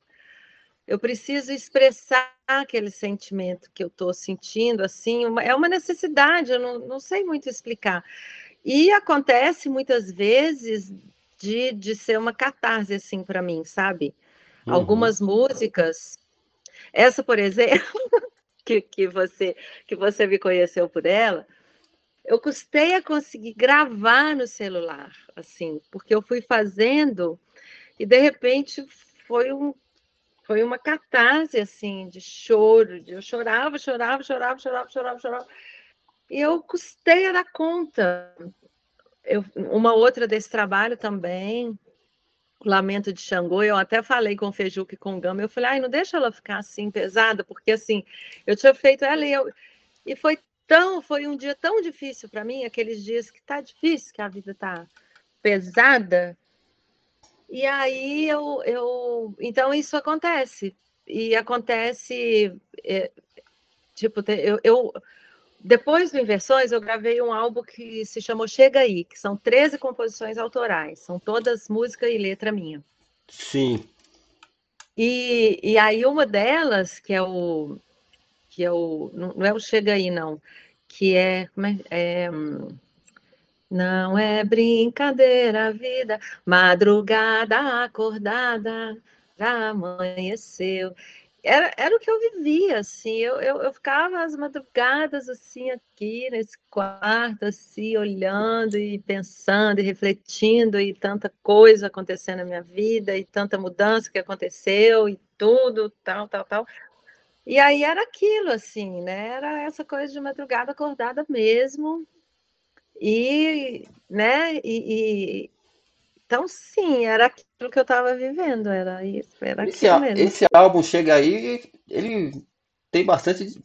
Eu preciso expressar aquele sentimento que eu estou sentindo, assim, uma, é uma necessidade, eu não, não sei muito explicar. E acontece muitas vezes de, de ser uma catarse, assim, para mim, sabe? Uhum. Algumas músicas, essa, por exemplo, que, que, você, que você me conheceu por ela, eu custei a conseguir gravar no celular, assim, porque eu fui fazendo e, de repente, foi um... Foi uma catarse, assim, de choro. De eu chorava, chorava, chorava, chorava, chorava, chorava. E eu custei a dar conta. Eu, uma outra desse trabalho também, Lamento de Xangô, eu até falei com o Fejuca e com o Gama, eu falei, ai, não deixa ela ficar assim, pesada, porque, assim, eu tinha feito ela e eu... E foi tão, foi um dia tão difícil para mim, aqueles dias que tá difícil, que a vida tá pesada. E aí, eu, eu... Então, isso acontece. E acontece... É, tipo, eu, eu... Depois do Inversões, eu gravei um álbum que se chamou Chega Aí, que são treze composições autorais. São todas música e letra minha. Sim. E, e aí, uma delas, que é o... que é o não é o Chega Aí, não. Que é... Como é, é Não é brincadeira a vida, madrugada acordada, já amanheceu. Era, era o que eu vivia, assim, eu, eu, eu ficava às madrugadas, assim, aqui nesse quarto, assim, olhando e pensando e refletindo e tanta coisa acontecendo na minha vida e tanta mudança que aconteceu e tudo, tal, tal, tal. E aí era aquilo, assim, né? Era essa coisa de madrugada acordada mesmo. E, né, e, e então sim, era aquilo que eu estava vivendo, era isso, era esse, aquilo mesmo. Esse álbum Chega Aí, ele tem bastante,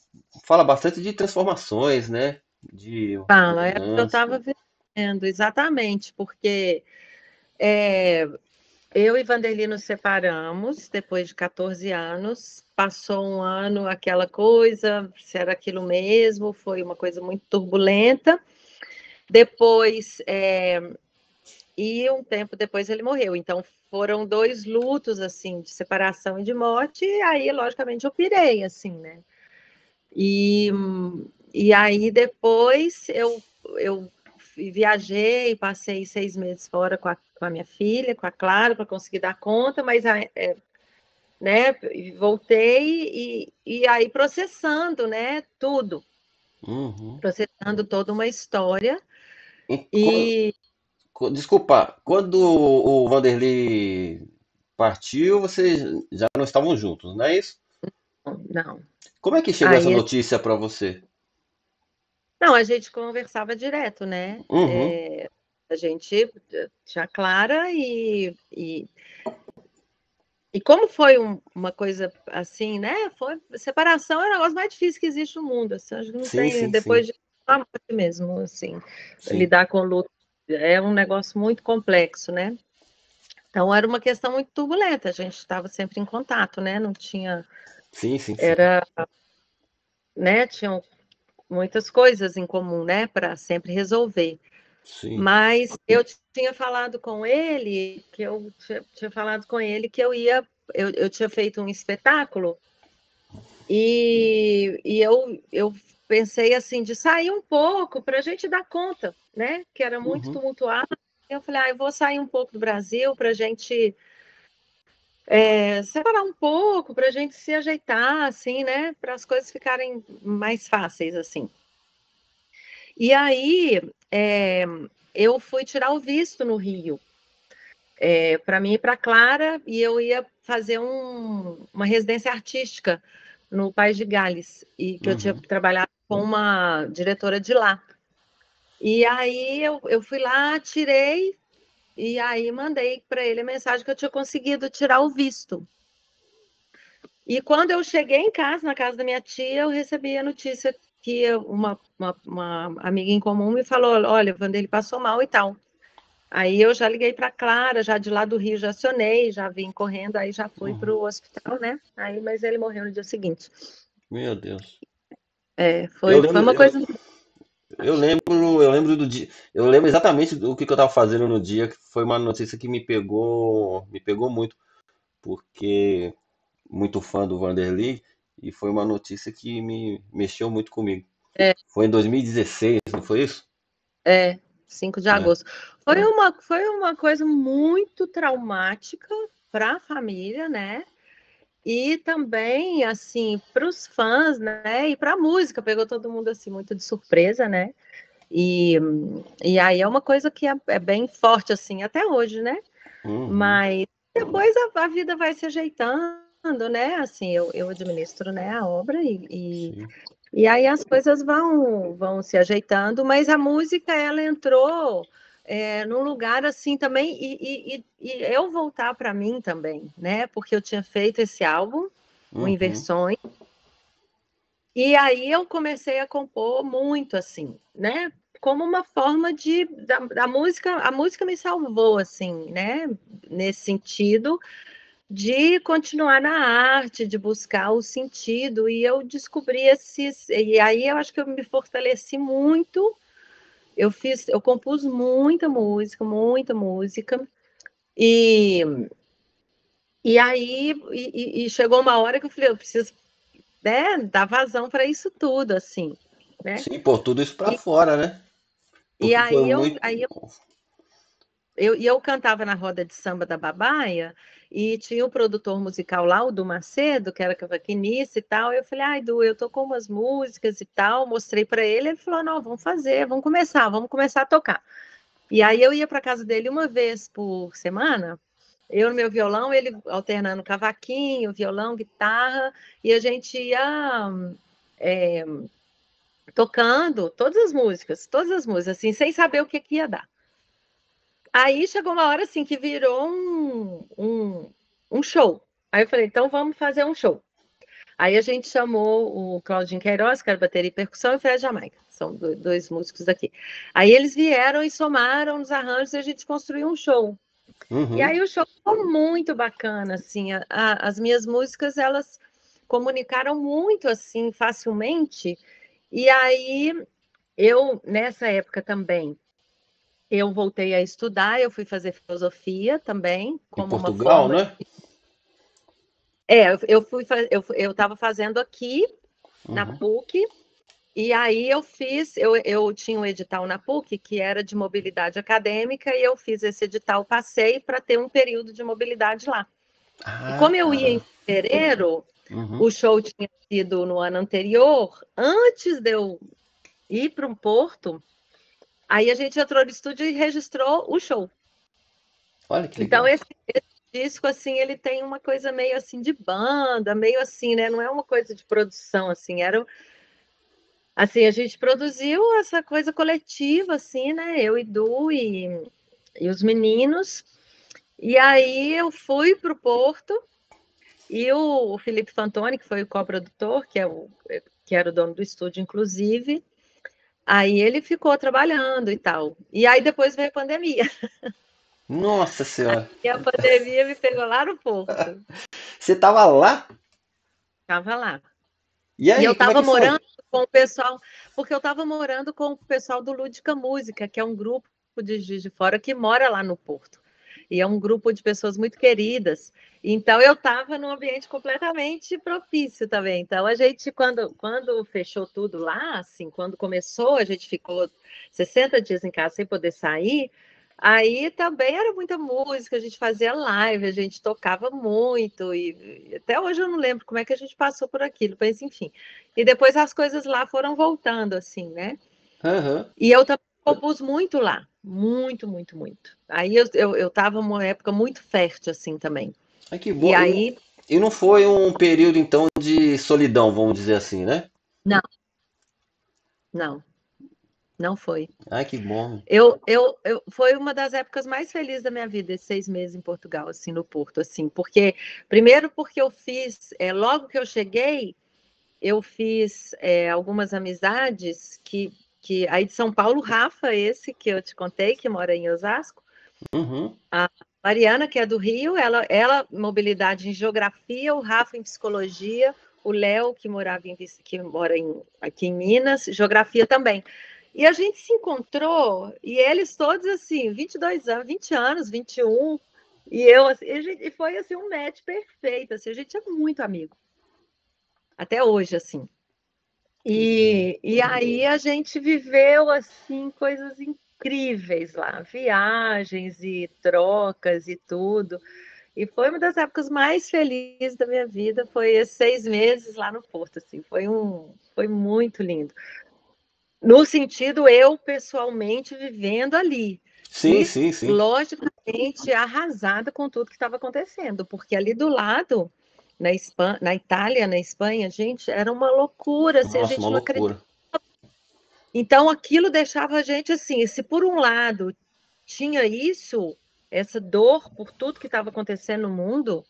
fala bastante de transformações, né? De fala, era o que eu estava vivendo, exatamente, porque é, eu e Vander Lee nos separamos depois de quatorze anos, passou um ano aquela coisa, se era aquilo mesmo, foi uma coisa muito turbulenta. Depois, é, e um tempo depois ele morreu. Então, foram dois lutos, assim, de separação e de morte. E aí, logicamente, eu pirei, assim, né? E, e aí, depois, eu, eu viajei, passei seis meses fora com a, com a minha filha, com a Clara, para conseguir dar conta, mas... É, né? Voltei e, e aí processando, né? Tudo. Uhum. Processando toda uma história. E, e... Desculpa, quando o Vander Lee partiu, vocês já não estavam juntos, não é isso? Não, não. Como é que chegou aí essa notícia eu... para você? Não, a gente conversava direto, né? Uhum. É, a gente tinha Clara e... e... E como foi um, uma coisa assim, né? Foi, separação é o negócio mais difícil que existe no mundo. Assim, a gente não sim, tem, sim, depois sim. de a morte mesmo, assim, sim. lidar com luto é um negócio muito complexo, né? Então era uma questão muito turbulenta. A gente estava sempre em contato, né? Não tinha, sim, sim, sim. era, né? Tinham muitas coisas em comum, né? Para sempre resolver. Sim. Mas eu tinha falado com ele, que eu tinha, tinha falado com ele que eu ia, eu, eu tinha feito um espetáculo e, e eu, eu pensei assim, de sair um pouco para a gente dar conta, né? Que era muito uhum. tumultuado. Eu falei, ah, eu vou sair um pouco do Brasil para a gente é, separar um pouco, para a gente se ajeitar, assim, né? Para as coisas ficarem mais fáceis, assim. E aí, é, eu fui tirar o visto no Rio, é, para mim e para Clara, e eu ia fazer um, uma residência artística no País de Gales, e que uhum. eu tinha trabalhado com uma diretora de lá. E aí, eu, eu fui lá, tirei, e aí mandei para ele a mensagem que eu tinha conseguido tirar o visto. E quando eu cheguei em casa, na casa da minha tia, eu recebi a notícia que uma, uma, uma amiga em comum me falou, olha, o Vander Lee passou mal e tal. Aí eu já liguei para Clara, já de lá do Rio, já acionei, já vim correndo, aí já fui uhum. para o hospital, né? Aí, mas ele morreu no dia seguinte. Meu Deus. É, foi, lembro, foi uma eu, coisa... Eu lembro, eu lembro do dia, eu lembro exatamente do que, que eu estava fazendo no dia, que foi uma notícia que me pegou, me pegou muito, porque muito fã do Vander Lee, e foi uma notícia que me mexeu muito comigo. É. Foi em dois mil e dezesseis, não foi isso? É, cinco de agosto. É. Foi, uma, foi uma coisa muito traumática para a família, né? E também, assim, para os fãs, né? E para a música, pegou todo mundo, assim, muito de surpresa, né? E, e aí é uma coisa que é, é bem forte, assim, até hoje, né? Uhum. Mas depois a, a vida vai se ajeitando, né? Assim, eu, eu administro, né, a obra e... e... E aí as coisas vão, vão se ajeitando, mas a música, ela entrou é, num lugar assim também, e, e, e eu voltar para mim também, né? Porque eu tinha feito esse álbum, uhum. o Inversões, e aí eu comecei a compor muito, assim, né? Como uma forma de... Da, da música, a música me salvou, assim, né? Nesse sentido... de continuar na arte, de buscar o sentido, e eu descobri esses... E aí eu acho que eu me fortaleci muito, eu fiz, eu compus muita música, muita música, e, e aí e, e chegou uma hora que eu falei, eu preciso, né, dar vazão para isso tudo, assim, né? Sim, pôr tudo isso para fora, né? Porque e aí eu... Muito... Aí eu... E eu, eu cantava na roda de samba da Babaia, e tinha um produtor musical lá, o Du Macedo, que era cavaquinista e tal. Eu falei, ai, Du, eu tô com umas músicas e tal. Mostrei para ele, ele falou, não, vamos fazer, vamos começar, vamos começar a tocar. E aí eu ia para casa dele uma vez por semana, eu no meu violão, ele alternando cavaquinho, violão, guitarra, e a gente ia... É, tocando todas as músicas, todas as músicas, assim, sem saber o que, que ia dar. Aí chegou uma hora, assim, que virou um, um, um show. Aí eu falei, então vamos fazer um show. Aí a gente chamou o Claudinho Queiroz, que era bateria e percussão, e o Fred Jamaica, são dois músicos daqui. Aí eles vieram e somaram nos arranjos e a gente construiu um show. Uhum. E aí o show ficou muito bacana, assim. A, a, as minhas músicas, elas comunicaram muito, assim, facilmente. E aí eu, nessa época também, eu voltei a estudar, eu fui fazer filosofia também. Como em Portugal, uma forma né? De... É, eu fui, eu eu estava fazendo aqui, uhum. na PUC, e aí eu fiz, eu, eu tinha um edital na PUC, que era de mobilidade acadêmica, e eu fiz esse edital, passei para ter um período de mobilidade lá. Ah, e como eu ia em fevereiro, uhum. o show tinha sido no ano anterior, antes de eu ir para um porto, aí a gente entrou no estúdio e registrou o show. Olha que legal. Então esse, esse disco, assim, ele tem uma coisa meio assim de banda, meio assim, né? Não é uma coisa de produção, assim, era... Assim, a gente produziu essa coisa coletiva, assim, né? Eu e Du e, e os meninos. E aí eu fui para o Porto e o, o Felipe Fantoni, que foi o co-produtor, que, é o, que era o dono do estúdio, inclusive... Aí ele ficou trabalhando e tal. E aí depois veio a pandemia. Nossa Senhora! E a pandemia me pegou lá no Porto. Você estava lá? Estava lá. E aí, e eu estava é morando com o pessoal, porque eu estava morando com o pessoal do Lúdica Música, que é um grupo de Juiz de Fora que mora lá no Porto. E é um grupo de pessoas muito queridas. Então, eu estava num ambiente completamente propício também. Então, a gente, quando, quando fechou tudo lá, assim, quando começou, a gente ficou sessenta dias em casa sem poder sair. Aí também era muita música, a gente fazia live, a gente tocava muito. E até hoje eu não lembro como é que a gente passou por aquilo, mas enfim. E depois as coisas lá foram voltando, assim, né? Uhum. E eu também compus muito lá. Muito, muito, muito. Aí eu, eu, eu tava numa época muito fértil, assim, também. Ai, que bom. E, aí... e não foi um período, então, de solidão, vamos dizer assim, né? Não. Não. Não foi. Ai, que bom. Eu, eu, eu, foi uma das épocas mais felizes da minha vida, esses seis meses em Portugal, assim, no Porto, assim. Porque, primeiro, porque eu fiz, é, logo que eu cheguei, eu fiz é, algumas amizades que... que aí de São Paulo, Rafa, esse que eu te contei, que mora em Osasco, uhum. a Mariana, que é do Rio, ela, ela mobilidade em geografia, o Rafa em psicologia, o Léo, que, morava em, que mora em, aqui em Minas, geografia também. E a gente se encontrou, e eles todos assim, vinte e dois anos, vinte anos, vinte e um, E eu, assim, e foi assim, um match perfeito, assim, a gente é muito amigo, até hoje, assim. E, e aí a gente viveu, assim, coisas incríveis lá, viagens e trocas e tudo. E foi uma das épocas mais felizes da minha vida, foi esses seis meses lá no Porto, assim, foi, um, foi muito lindo. No sentido, eu pessoalmente vivendo ali. Sim, e, sim, sim. Logicamente, arrasada com tudo que estava acontecendo, porque ali do lado, na, Espanha, na Itália, na Espanha, gente, era uma loucura, assim, nossa, a gente não acreditava. Então, aquilo deixava a gente assim, se por um lado tinha isso, essa dor por tudo que estava acontecendo no mundo,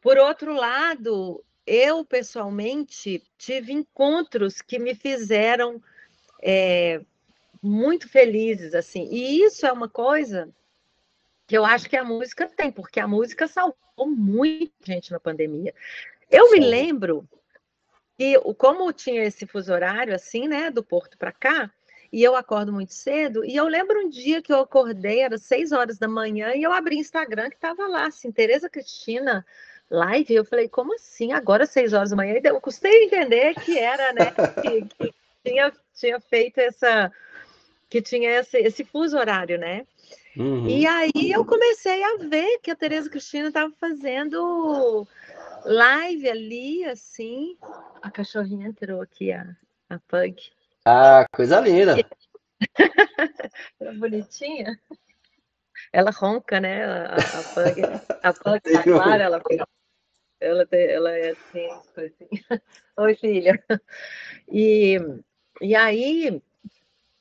por outro lado, eu, pessoalmente, tive encontros que me fizeram... É, muito felizes, assim, e isso é uma coisa que eu acho que a música tem, porque a música salvou muita gente na pandemia. Eu Sim. me lembro que, como tinha esse fuso horário, assim, né, do Porto para cá, e eu acordo muito cedo, e eu lembro um dia que eu acordei, era seis horas da manhã, e eu abri Instagram, que estava lá, assim, Tereza Cristina live, eu falei, como assim, agora seis horas da manhã? E eu custei entender que era, né, que, que tinha, tinha feito essa... que tinha esse, esse fuso horário, né? Uhum. E aí eu comecei a ver que a Tereza Cristina estava fazendo live ali, assim. A cachorrinha entrou aqui, a, a Pug. Ah, coisa linda! Bonitinha. Ela ronca, né? A, a Pug, a Pug, a Clara, ela... Ela, ela é assim, assim. Oi, filha. E, e aí...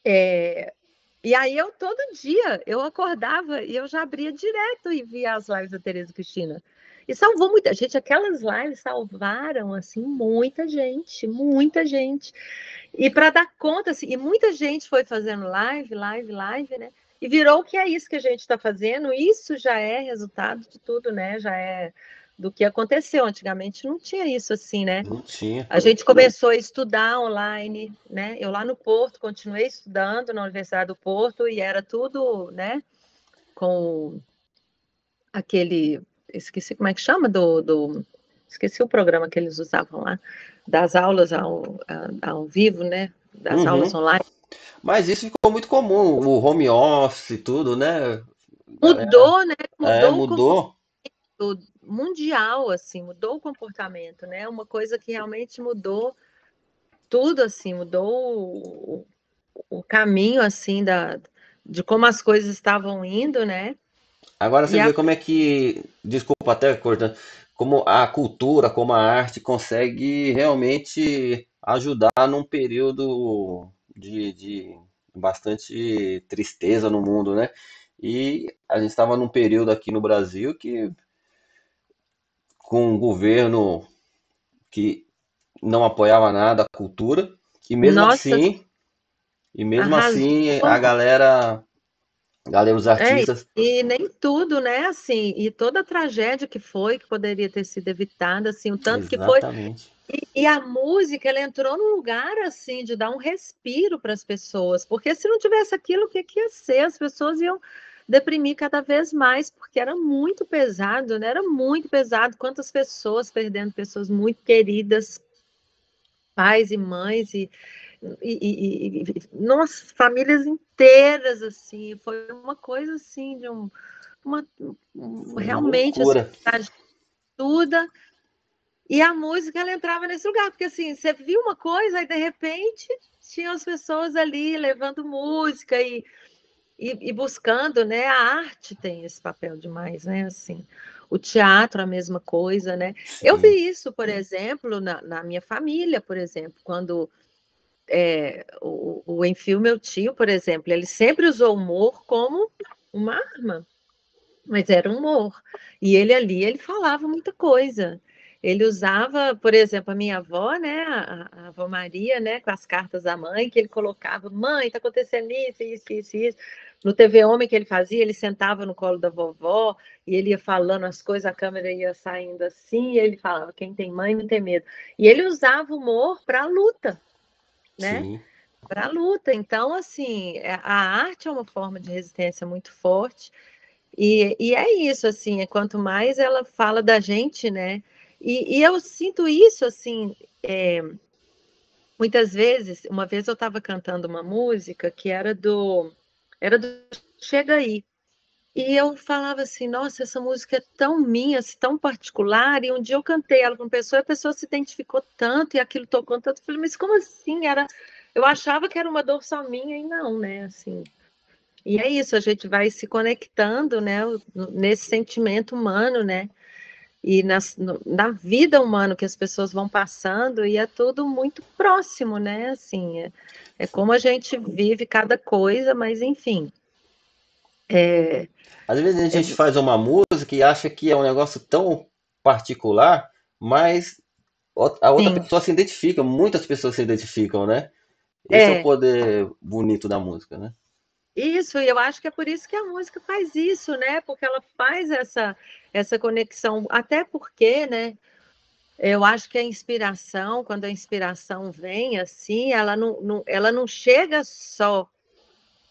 É, e aí eu todo dia, eu acordava e eu já abria direto e via as lives da Tereza Cristina. E salvou muita gente, aquelas lives salvaram, assim, muita gente, muita gente. E para dar conta, assim, e muita gente foi fazendo live, live, live, né? E virou que é isso que a gente está fazendo, isso já é resultado de tudo, né? Já é... do que aconteceu. Antigamente não tinha isso assim, né? Não tinha. A gente começou a estudar online, né? Eu lá no Porto continuei estudando na Universidade do Porto e era tudo, né? Com aquele... Esqueci como é que chama do... do... Esqueci o programa que eles usavam lá, das aulas ao, ao vivo, né? Das uhum. aulas online. Mas isso ficou muito comum, o home office e tudo, né? Mudou, né? Mudou. É, mudou. O mundial, assim, mudou o comportamento, né? Uma coisa que realmente mudou tudo, assim, mudou o, o caminho, assim, da, de como as coisas estavam indo, né? Agora você e vê a... como é que, desculpa até cortando, como a cultura, como a arte consegue realmente ajudar num período de, de bastante tristeza no mundo, né? E a gente estava num período aqui no Brasil que com um governo que não apoiava nada a cultura, e mesmo Nossa, assim, e mesmo arrasou. assim a galera, a galera, os artistas... É, e, e nem tudo, né, assim, e toda a tragédia que foi, que poderia ter sido evitada, assim, o tanto Exatamente. que foi... E, e a música, ela entrou num lugar, assim, de dar um respiro para as pessoas, porque se não tivesse aquilo, o que, que ia ser? As pessoas iam... deprimir cada vez mais, porque era muito pesado, né? Era muito pesado, quantas pessoas perdendo, pessoas muito queridas, pais e mães, e, e, e, e nossa, famílias inteiras, assim, foi uma coisa, assim, de um, uma, um realmente, assim, tudo, e a música, ela entrava nesse lugar, porque, assim, você viu uma coisa, aí, de repente, tinham as pessoas ali, levando música, e E, e buscando, né? A arte tem esse papel demais, né? Assim, o teatro, a mesma coisa, né? Sim. Eu vi isso, por exemplo, na, na minha família, por exemplo, quando é, o, o Henfil, meu tio, por exemplo, ele sempre usou o humor como uma arma, mas era humor. E ele ali, ele falava muita coisa. Ele usava, por exemplo, a minha avó, né, a, a avó Maria, né, com as cartas da mãe, que ele colocava, mãe, tá acontecendo isso, isso, isso, isso. No T V Homem que ele fazia, ele sentava no colo da vovó e ele ia falando as coisas, a câmera ia saindo assim, e ele falava, quem tem mãe não tem medo. E ele usava o humor para a luta, né? Para a luta. Então, assim, a arte é uma forma de resistência muito forte. E, e é isso, assim, é quanto mais ela fala da gente, né? E, e eu sinto isso, assim, é, muitas vezes. Uma vez eu estava cantando uma música que era do, era do Chega Aí, e eu falava assim, nossa, essa música é tão minha, tão particular, e um dia eu cantei ela para uma pessoa, e a pessoa se identificou tanto, e aquilo tocou tanto, eu falei, mas como assim? Era... Eu achava que era uma dor só minha, e não, né, assim... E é isso, a gente vai se conectando, né, nesse sentimento humano, né, e nas, no, na vida humana que as pessoas vão passando, e é tudo muito próximo, né, assim, é, é como a gente vive cada coisa, mas enfim. É, Às vezes a gente é... faz uma música e acha que é um negócio tão particular, mas a outra Sim. pessoa se identifica, muitas pessoas se identificam, né, esse é, é o poder bonito da música, né. Isso, e eu acho que é por isso que a música faz isso, né? Porque ela faz essa, essa conexão, até porque, né? Eu acho que a inspiração, quando a inspiração vem, assim, ela não, não, ela não chega só,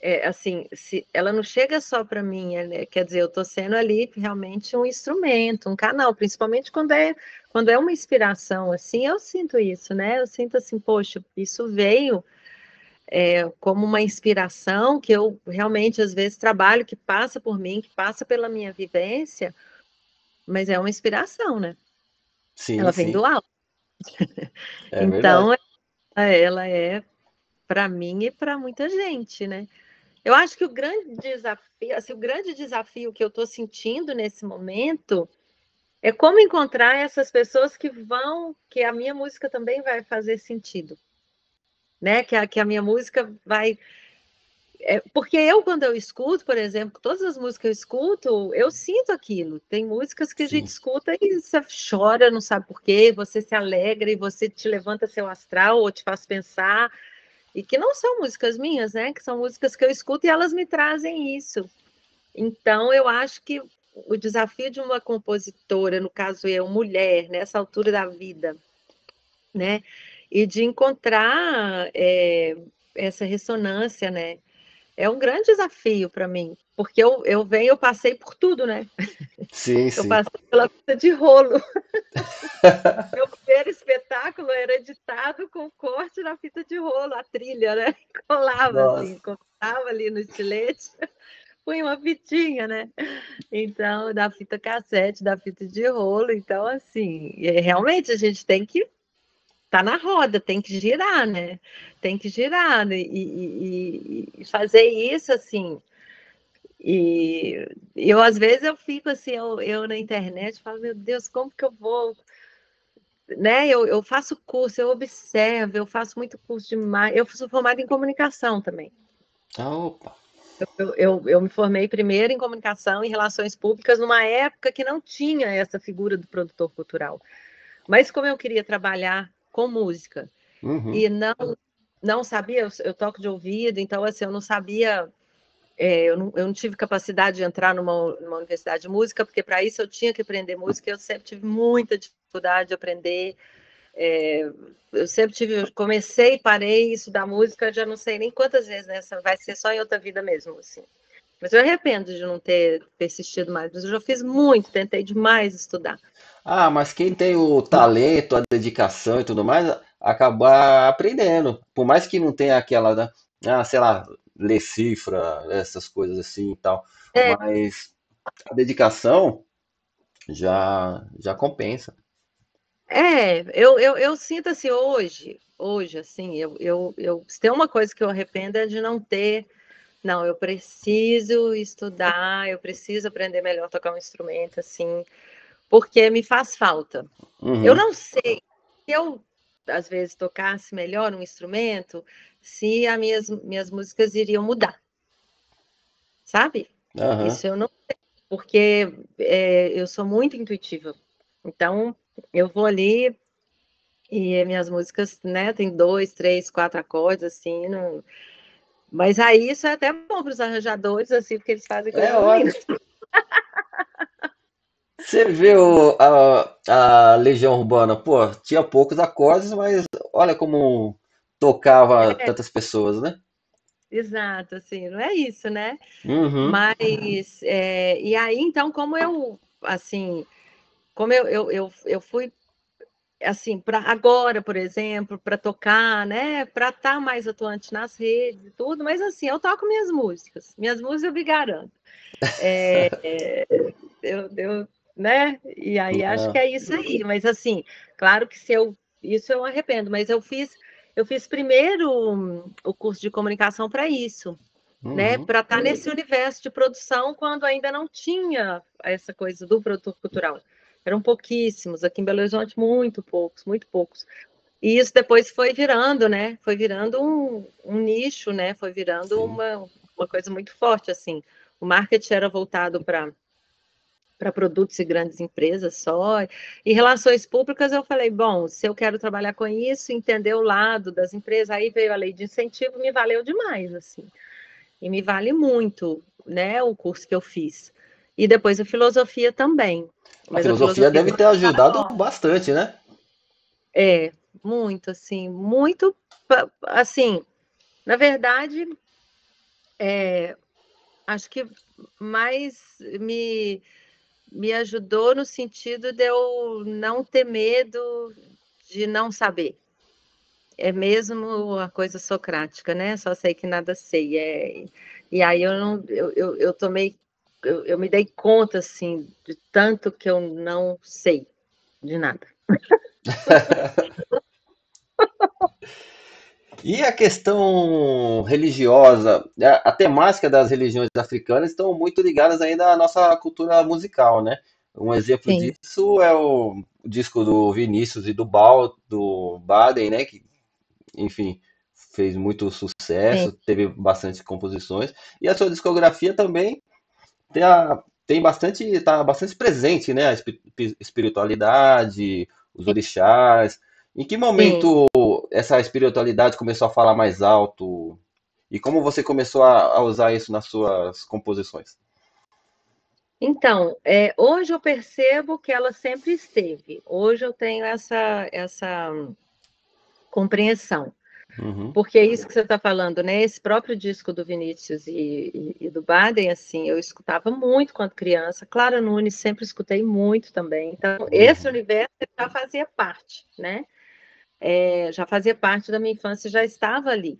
é, assim, se, ela não chega só para mim, né? Quer dizer, eu estou sendo ali realmente um instrumento, um canal, principalmente quando é, quando é uma inspiração, assim, eu sinto isso, né? Eu sinto assim, poxa, isso veio... É, como uma inspiração que eu realmente às vezes trabalho, que passa por mim, que passa pela minha vivência, mas é uma inspiração, né? Sim, ela sim. vem do alto. É então, ela é para mim e para muita gente, né? Eu acho que o grande desafio, assim, o grande desafio que eu estou sentindo nesse momento é como encontrar essas pessoas que vão, que a minha música também vai fazer sentido. Né, que, a, que a minha música vai... É, porque eu, quando eu escuto, por exemplo, todas as músicas que eu escuto, eu sinto aquilo. Tem músicas que a Sim. gente escuta e você chora, não sabe por quê, você se alegra e você te levanta seu astral ou te faz pensar, e que não são músicas minhas, né? Que são músicas que eu escuto e elas me trazem isso. Então, eu acho que o desafio de uma compositora, no caso eu, mulher, nessa altura da vida, né? E de encontrar é, essa ressonância, né? É um grande desafio para mim, porque eu, eu venho, eu passei por tudo, né? Sim, eu sim. Eu passei pela fita de rolo. Meu primeiro espetáculo era editado com corte na fita de rolo, a trilha, né? Colava Nossa. assim, colava ali no estilete, põe uma fitinha, né? Então, da fita cassete, da fita de rolo, então, assim, realmente a gente tem que tá na roda, tem que girar, né? Tem que girar, né? E, e, e fazer isso, assim. E eu, às vezes, eu fico assim, eu, eu na internet, falo, meu Deus, como que eu vou... Né? Eu, eu faço curso, eu observo, eu faço muito curso de... Ma... Eu sou formada em comunicação também. Ah, opa! Eu, eu, eu me formei primeiro em comunicação e relações públicas numa época que não tinha essa figura do produtor cultural. Mas como eu queria trabalhar com música, uhum. e não, não sabia, eu, eu toco de ouvido, então, assim, eu não sabia, é, eu, não, eu não tive capacidade de entrar numa, numa universidade de música, porque para isso eu tinha que aprender música, eu sempre tive muita dificuldade de aprender, é, eu sempre tive, eu comecei, parei, estudar música, já não sei nem quantas vezes, né, vai ser só em outra vida mesmo, assim. Mas eu arrependo de não ter persistido mais, mas eu já fiz muito, tentei demais estudar. Ah, mas quem tem o talento, a dedicação e tudo mais, acabar aprendendo. Por mais que não tenha aquela, né, ah, sei lá, ler cifra, essas coisas assim e tal. É. Mas a dedicação já, já compensa. É, eu, eu, eu sinto assim, hoje, hoje, assim, eu, eu, eu, se tem uma coisa que eu arrependo é de não ter... Não, eu preciso estudar, eu preciso aprender melhor a tocar um instrumento, assim... porque me faz falta. Uhum. Eu não sei se eu, às vezes, tocasse melhor um instrumento, se as minhas, minhas músicas iriam mudar, sabe? Uhum. Isso eu não sei, porque é, eu sou muito intuitiva. Então, eu vou ali e minhas músicas, né, tem dois, três, quatro acordes, assim, não... mas aí isso é até bom para os arranjadores, assim, porque eles fazem coisa linda. Você viu a, a Legião Urbana? Pô, tinha poucos acordes, mas olha como tocava é. tantas pessoas, né? Exato, assim, não é isso, né? Uhum. Mas, é, e aí, então, como eu, assim, como eu, eu, eu, eu fui, assim, pra agora, por exemplo, para tocar, né? Para estar mais atuante nas redes e tudo, mas, assim, eu toco minhas músicas. Minhas músicas eu me garanto. É, é, eu, eu, né? E aí, uhum. acho que é isso aí. Mas, assim, claro que se eu, isso eu arrependo, mas eu fiz... Eu fiz primeiro o curso de comunicação para isso, uhum, né? Para estar nesse universo de produção quando ainda não tinha essa coisa do produtor cultural. Eram pouquíssimos, aqui em Belo Horizonte, muito poucos, muito poucos. E isso depois foi virando, né? Foi virando um, um nicho, né? Foi virando uma, uma coisa muito forte, assim. O marketing era voltado para... para produtos e grandes empresas só, e relações públicas eu falei, bom, se eu quero trabalhar com isso, entender o lado das empresas, aí veio a lei de incentivo, me valeu demais, assim, e me vale muito, né, o curso que eu fiz, e depois a filosofia também. Mas a filosofia, a filosofia deve ter ajudado bastante, né? É, muito, assim, muito, assim, na verdade, é, acho que mais me... me ajudou no sentido de eu não ter medo de não saber. É mesmo a coisa socrática, né? Só sei que nada sei. É... E aí eu, não, eu, eu, eu tomei... Eu, eu me dei conta, assim, de tanto que eu não sei de nada. E a questão religiosa, a temática das religiões africanas estão muito ligadas ainda à nossa cultura musical, né? Um exemplo Sim. disso é o disco do Vinícius e do, Bal, do Baden, né? Que, enfim, fez muito sucesso, Sim. teve bastante composições. E a sua discografia também tem, a, tem bastante, está bastante presente, né? A espiritualidade, os orixás. Em que momento Sim. essa espiritualidade começou a falar mais alto? E como você começou a usar isso nas suas composições? Então, é, hoje eu percebo que ela sempre esteve. Hoje eu tenho essa, essa compreensão. Uhum. Porque é isso que você está falando, né? Esse próprio disco do Vinícius e, e, e do Baden, assim, eu escutava muito quando criança. Clara Nunes sempre escutei muito também. Então, uhum. esse universo já fazia parte, né? É, já fazia parte da minha infância, já estava ali.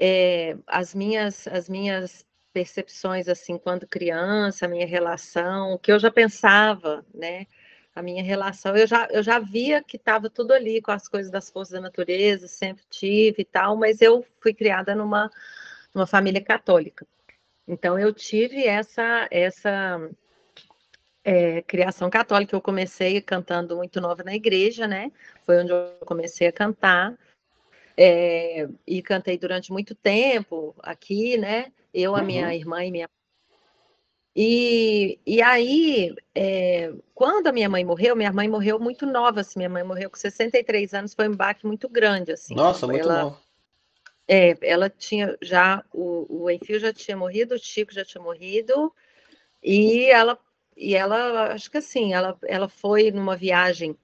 É, as minhas, as minhas percepções, assim, quando criança, a minha relação, o que eu já pensava, né? A minha relação, eu já, eu já via que estava tudo ali com as coisas das forças da natureza, sempre tive e tal, mas eu fui criada numa, numa família católica. Então, eu tive essa... essa É, criação católica, eu comecei cantando muito nova na igreja, né? Foi onde eu comecei a cantar, é, e cantei durante muito tempo aqui, né? Eu, a uhum. minha irmã e minha... E, e aí, é, quando a minha mãe morreu, minha mãe morreu muito nova, assim, minha mãe morreu com sessenta e três anos, foi um baque muito grande, assim. Nossa, muito nova. É, ela tinha já, o, o Henfil já tinha morrido, o Chico já tinha morrido, e ela... E ela, acho que assim, ela, ela foi numa viagem,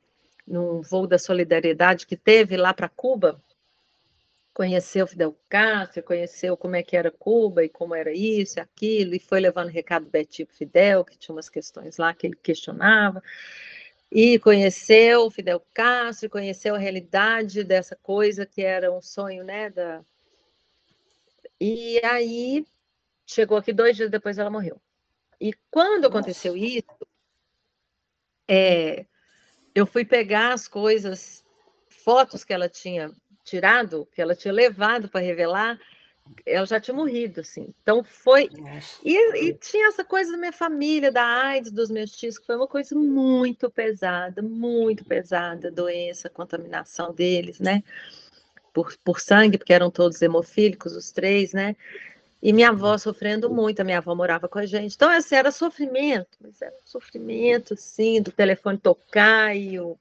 num voo da solidariedade que teve lá para Cuba, conheceu Fidel Castro, conheceu como é que era Cuba e como era isso e aquilo, e foi levando recado Betinho para Fidel, que tinha umas questões lá que ele questionava, e conheceu Fidel Castro, conheceu a realidade dessa coisa que era um sonho, né? Da... E aí, chegou aqui dois dias depois ela morreu. E quando aconteceu Nossa. isso, é, eu fui pegar as coisas, fotos que ela tinha tirado, que ela tinha levado para revelar, ela já tinha morrido, assim. Então foi... E, e tinha essa coisa da minha família, da AIDS, dos meus tios, que foi uma coisa muito pesada, muito pesada, doença, contaminação deles, né? Por, por sangue, porque eram todos hemofílicos, os três, né? E minha avó sofrendo muito, a minha avó morava com a gente. Então, assim, era sofrimento, mas era um sofrimento, assim, do telefone tocar, e o,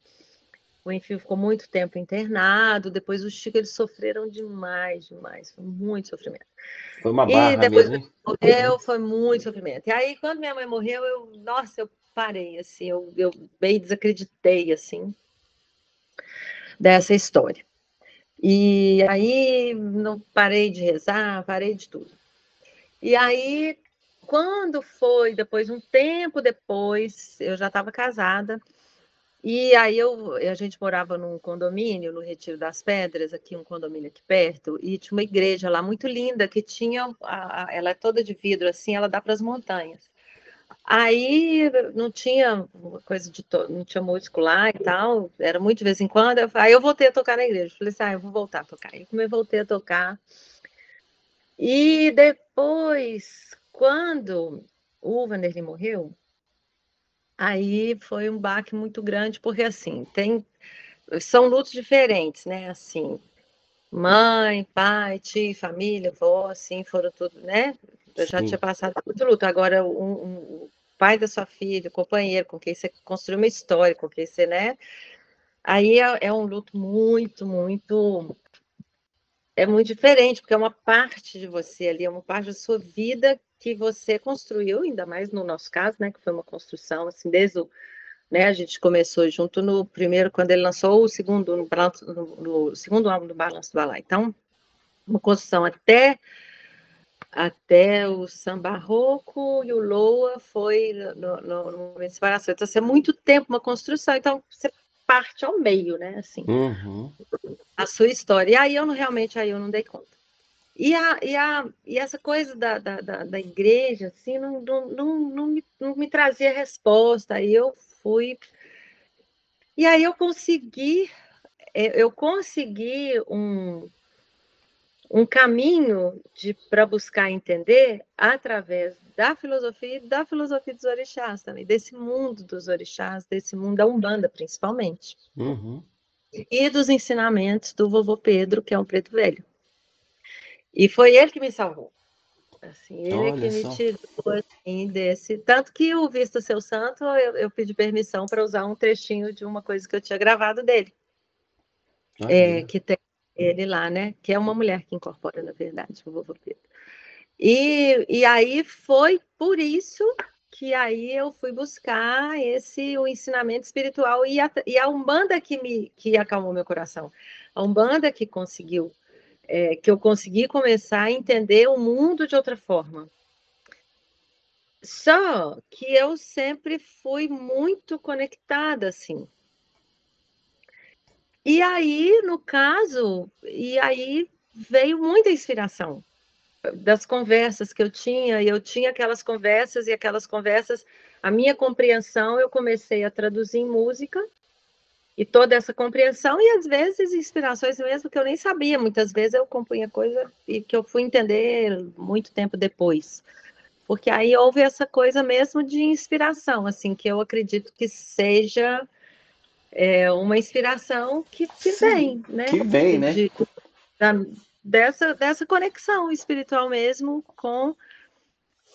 o Henfil ficou muito tempo internado, depois o Chico, eles sofreram demais, demais, foi muito sofrimento. Foi uma barra e depois mesmo, morreu, foi muito sofrimento. E aí, quando minha mãe morreu, eu, nossa, eu parei, assim, eu, eu bem desacreditei, assim, dessa história. E aí não parei de rezar, parei de tudo. E aí, quando foi, depois, um tempo depois, eu já estava casada, e aí eu, a gente morava num condomínio, no Retiro das Pedras, aqui um condomínio aqui perto, e tinha uma igreja lá muito linda, que tinha, a, a, ela é toda de vidro assim, ela dá para as montanhas. Aí não tinha coisa de to... não tinha músico lá e tal, era muito de vez em quando. Aí eu voltei a tocar na igreja, falei assim, ah, eu vou voltar a tocar. Aí eu voltei a tocar. E depois, quando o Vander Lee morreu, aí foi um baque muito grande, porque assim, tem... são lutos diferentes, né? Assim, mãe, pai, tio, família, avó, assim, foram tudo, né? Eu já Sim. tinha passado muito luto. Agora, um, um, o pai da sua filha, o companheiro, com quem você construiu uma história, com quem você, né? Aí é, é um luto muito, muito... É muito diferente, porque é uma parte de você ali, é uma parte da sua vida que você construiu, ainda mais no nosso caso, né? Que foi uma construção, assim, desde o... Né, a gente começou junto no primeiro, quando ele lançou o segundo, no, no, no segundo álbum do Balanço do Alá. Então, uma construção até... Até o samba roco e o loa foi no, no, no momento de separação. Então, assim, é muito tempo uma construção. Então, você parte ao meio, né? Assim, uhum. a sua história. E aí eu não, realmente aí eu não dei conta. E, a, e, a, e essa coisa da, da, da, da igreja, assim, não, não, não, não, me, não me trazia resposta. Aí eu fui... E aí eu consegui... Eu consegui um... um caminho para buscar entender através da filosofia e da filosofia dos orixás também, desse mundo dos orixás, desse mundo da Umbanda, principalmente. Uhum. E dos ensinamentos do vovô Pedro, que é um preto velho. E foi ele que me salvou. Assim, ele Olha que só. me tirou assim, desse... Tanto que o Visto Seu Santo, eu, eu pedi permissão para usar um trechinho de uma coisa que eu tinha gravado dele. É, que tem ele lá, né? Que é uma mulher que incorpora, na verdade, o vovô Pedro. E, e aí foi por isso que aí eu fui buscar esse, o ensinamento espiritual e a, e a Umbanda que, me, que acalmou meu coração. A Umbanda que conseguiu, é, que eu consegui começar a entender o mundo de outra forma. Só que eu sempre fui muito conectada, assim. E aí, no caso, e aí veio muita inspiração das conversas que eu tinha, e eu tinha aquelas conversas, e aquelas conversas, a minha compreensão, eu comecei a traduzir em música, e toda essa compreensão, e às vezes inspirações mesmo que eu nem sabia, muitas vezes eu compunha coisa e que eu fui entender muito tempo depois, porque aí houve essa coisa mesmo de inspiração, assim, que eu acredito que seja... É uma inspiração que, que Sim, vem, né? Que vem, né? De, da, dessa, dessa conexão espiritual mesmo com,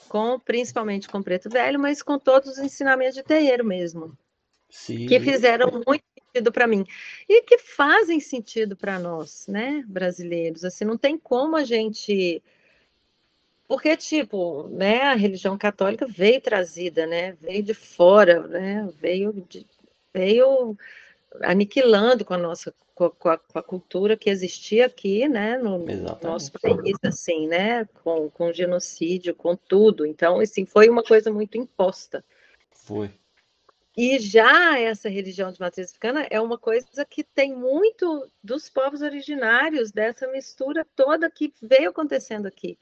com, principalmente com Preto Velho, mas com todos os ensinamentos de terreiro mesmo. Sim. Que fizeram muito sentido para mim. E que fazem sentido para nós, né, brasileiros. Assim, não tem como a gente... Porque, tipo, né, a religião católica veio trazida, né? Veio de fora, né? Veio de... veio aniquilando com a nossa com a, com a cultura que existia aqui, né, no Exatamente. nosso país, assim, né, com, com genocídio, com tudo. Então, assim, foi uma coisa muito imposta. Foi. E já essa religião de matriz africana é uma coisa que tem muito dos povos originários, dessa mistura toda que veio acontecendo aqui,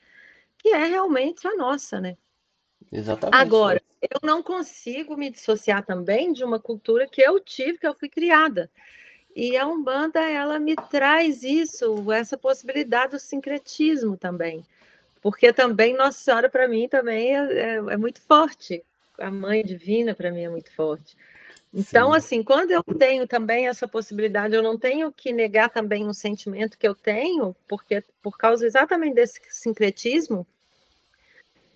que é realmente a nossa, né? Exatamente. Agora, eu não consigo me dissociar também de uma cultura que eu tive, que eu fui criada. E a Umbanda, ela me traz isso, essa possibilidade do sincretismo também. Porque também Nossa Senhora, para mim, também é, é, é muito forte. A Mãe Divina, para mim, é muito forte. Então, Sim. assim, quando eu tenho também essa possibilidade, eu não tenho que negar também um sentimento que eu tenho, porque por causa exatamente desse sincretismo,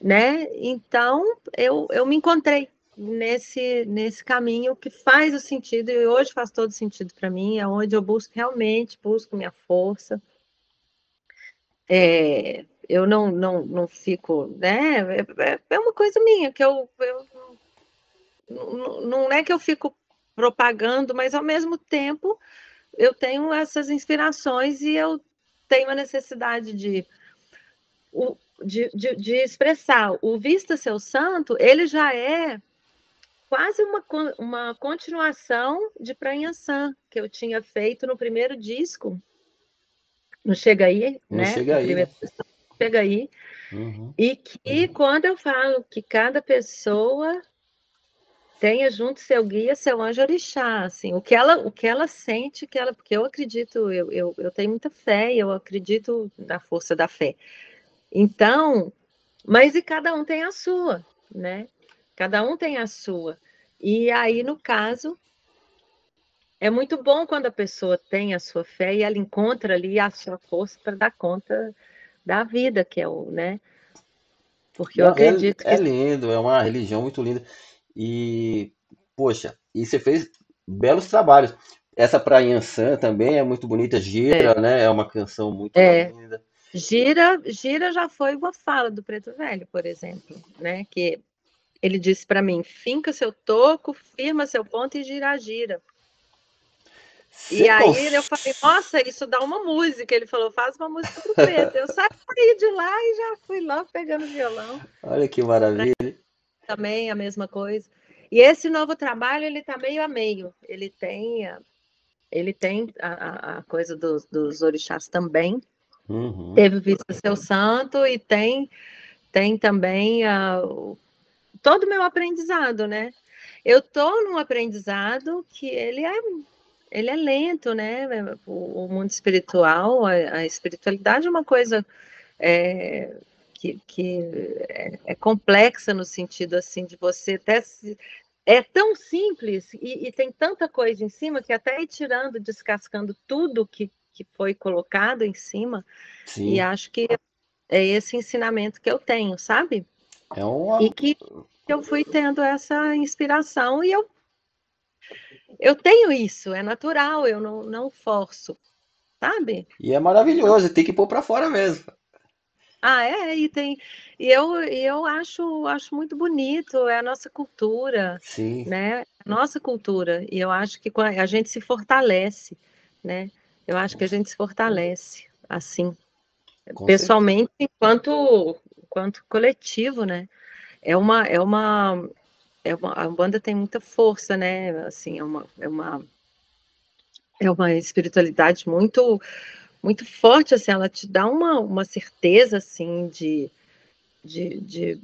né? Então, eu, eu me encontrei nesse, nesse caminho que faz o sentido, e hoje faz todo sentido para mim, é onde eu busco realmente, busco minha força. É, eu não, não, não fico... Né? É, é uma coisa minha, que eu, eu... Não é que eu fico propagando, mas ao mesmo tempo eu tenho essas inspirações e eu tenho a necessidade de, de, de, de expressar. O Vista Seu Santo, ele já é quase uma, uma continuação de Pranhaçã, que eu tinha feito no primeiro disco. Não Chega Aí, Não né? Chega Aí. Primeiro... Chega Aí. Uhum. E que, quando eu falo que cada pessoa tenha junto seu guia, seu anjo orixá, assim, o que ela, o que ela sente, que ela, porque eu acredito, eu, eu, eu tenho muita fé, eu acredito na força da fé. Então, mas e cada um tem a sua, né? Cada um tem a sua. E aí, no caso, é muito bom quando a pessoa tem a sua fé e ela encontra ali a sua força para dar conta da vida, que é o, né? Porque eu Não, acredito é, que... É lindo, é uma religião muito linda. E, poxa, e você fez belos trabalhos. Essa Pranhaçã também é muito bonita, Gira, é. né? É uma canção muito é. linda. Gira, Gira já foi uma fala do Preto Velho, por exemplo, né? Que ele disse para mim, finca seu toco, firma seu ponto e gira, gira. Você e aí cons... eu falei, nossa, isso dá uma música. Ele falou, faz uma música pro Preto. Eu saí de lá e já fui lá pegando violão. Olha que maravilha. Também a mesma coisa. E esse novo trabalho, ele tá meio a meio. Ele tem a, ele tem a, a coisa dos, dos orixás também. Uhum. Teve o Vista Seu Santo e tem, tem também a, o, todo o meu aprendizado, né? Eu tô num aprendizado que ele é... Ele é lento, né? O mundo espiritual, a, a espiritualidade é uma coisa é, que, que é, é complexa no sentido assim de você até se, é tão simples e, e tem tanta coisa em cima que até ir tirando, descascando tudo que, que foi colocado em cima. Sim. E acho que é esse ensinamento que eu tenho, sabe? É uma... E que eu fui tendo essa inspiração e eu Eu tenho isso, é natural, eu não, não forço, sabe? E é maravilhoso, tem que pôr para fora mesmo. Ah, é, e tem. E eu, eu acho, acho muito bonito, é a nossa cultura, Sim. né? Nossa cultura, e eu acho que a gente se fortalece, né? Eu acho que a gente se fortalece, assim, Com pessoalmente, certeza. enquanto, enquanto coletivo, né? É uma... É uma É uma, a Umbanda tem muita força, né? Assim, é uma, é uma, é uma espiritualidade muito, muito forte, assim, ela te dá uma, uma certeza, assim, de, de, de,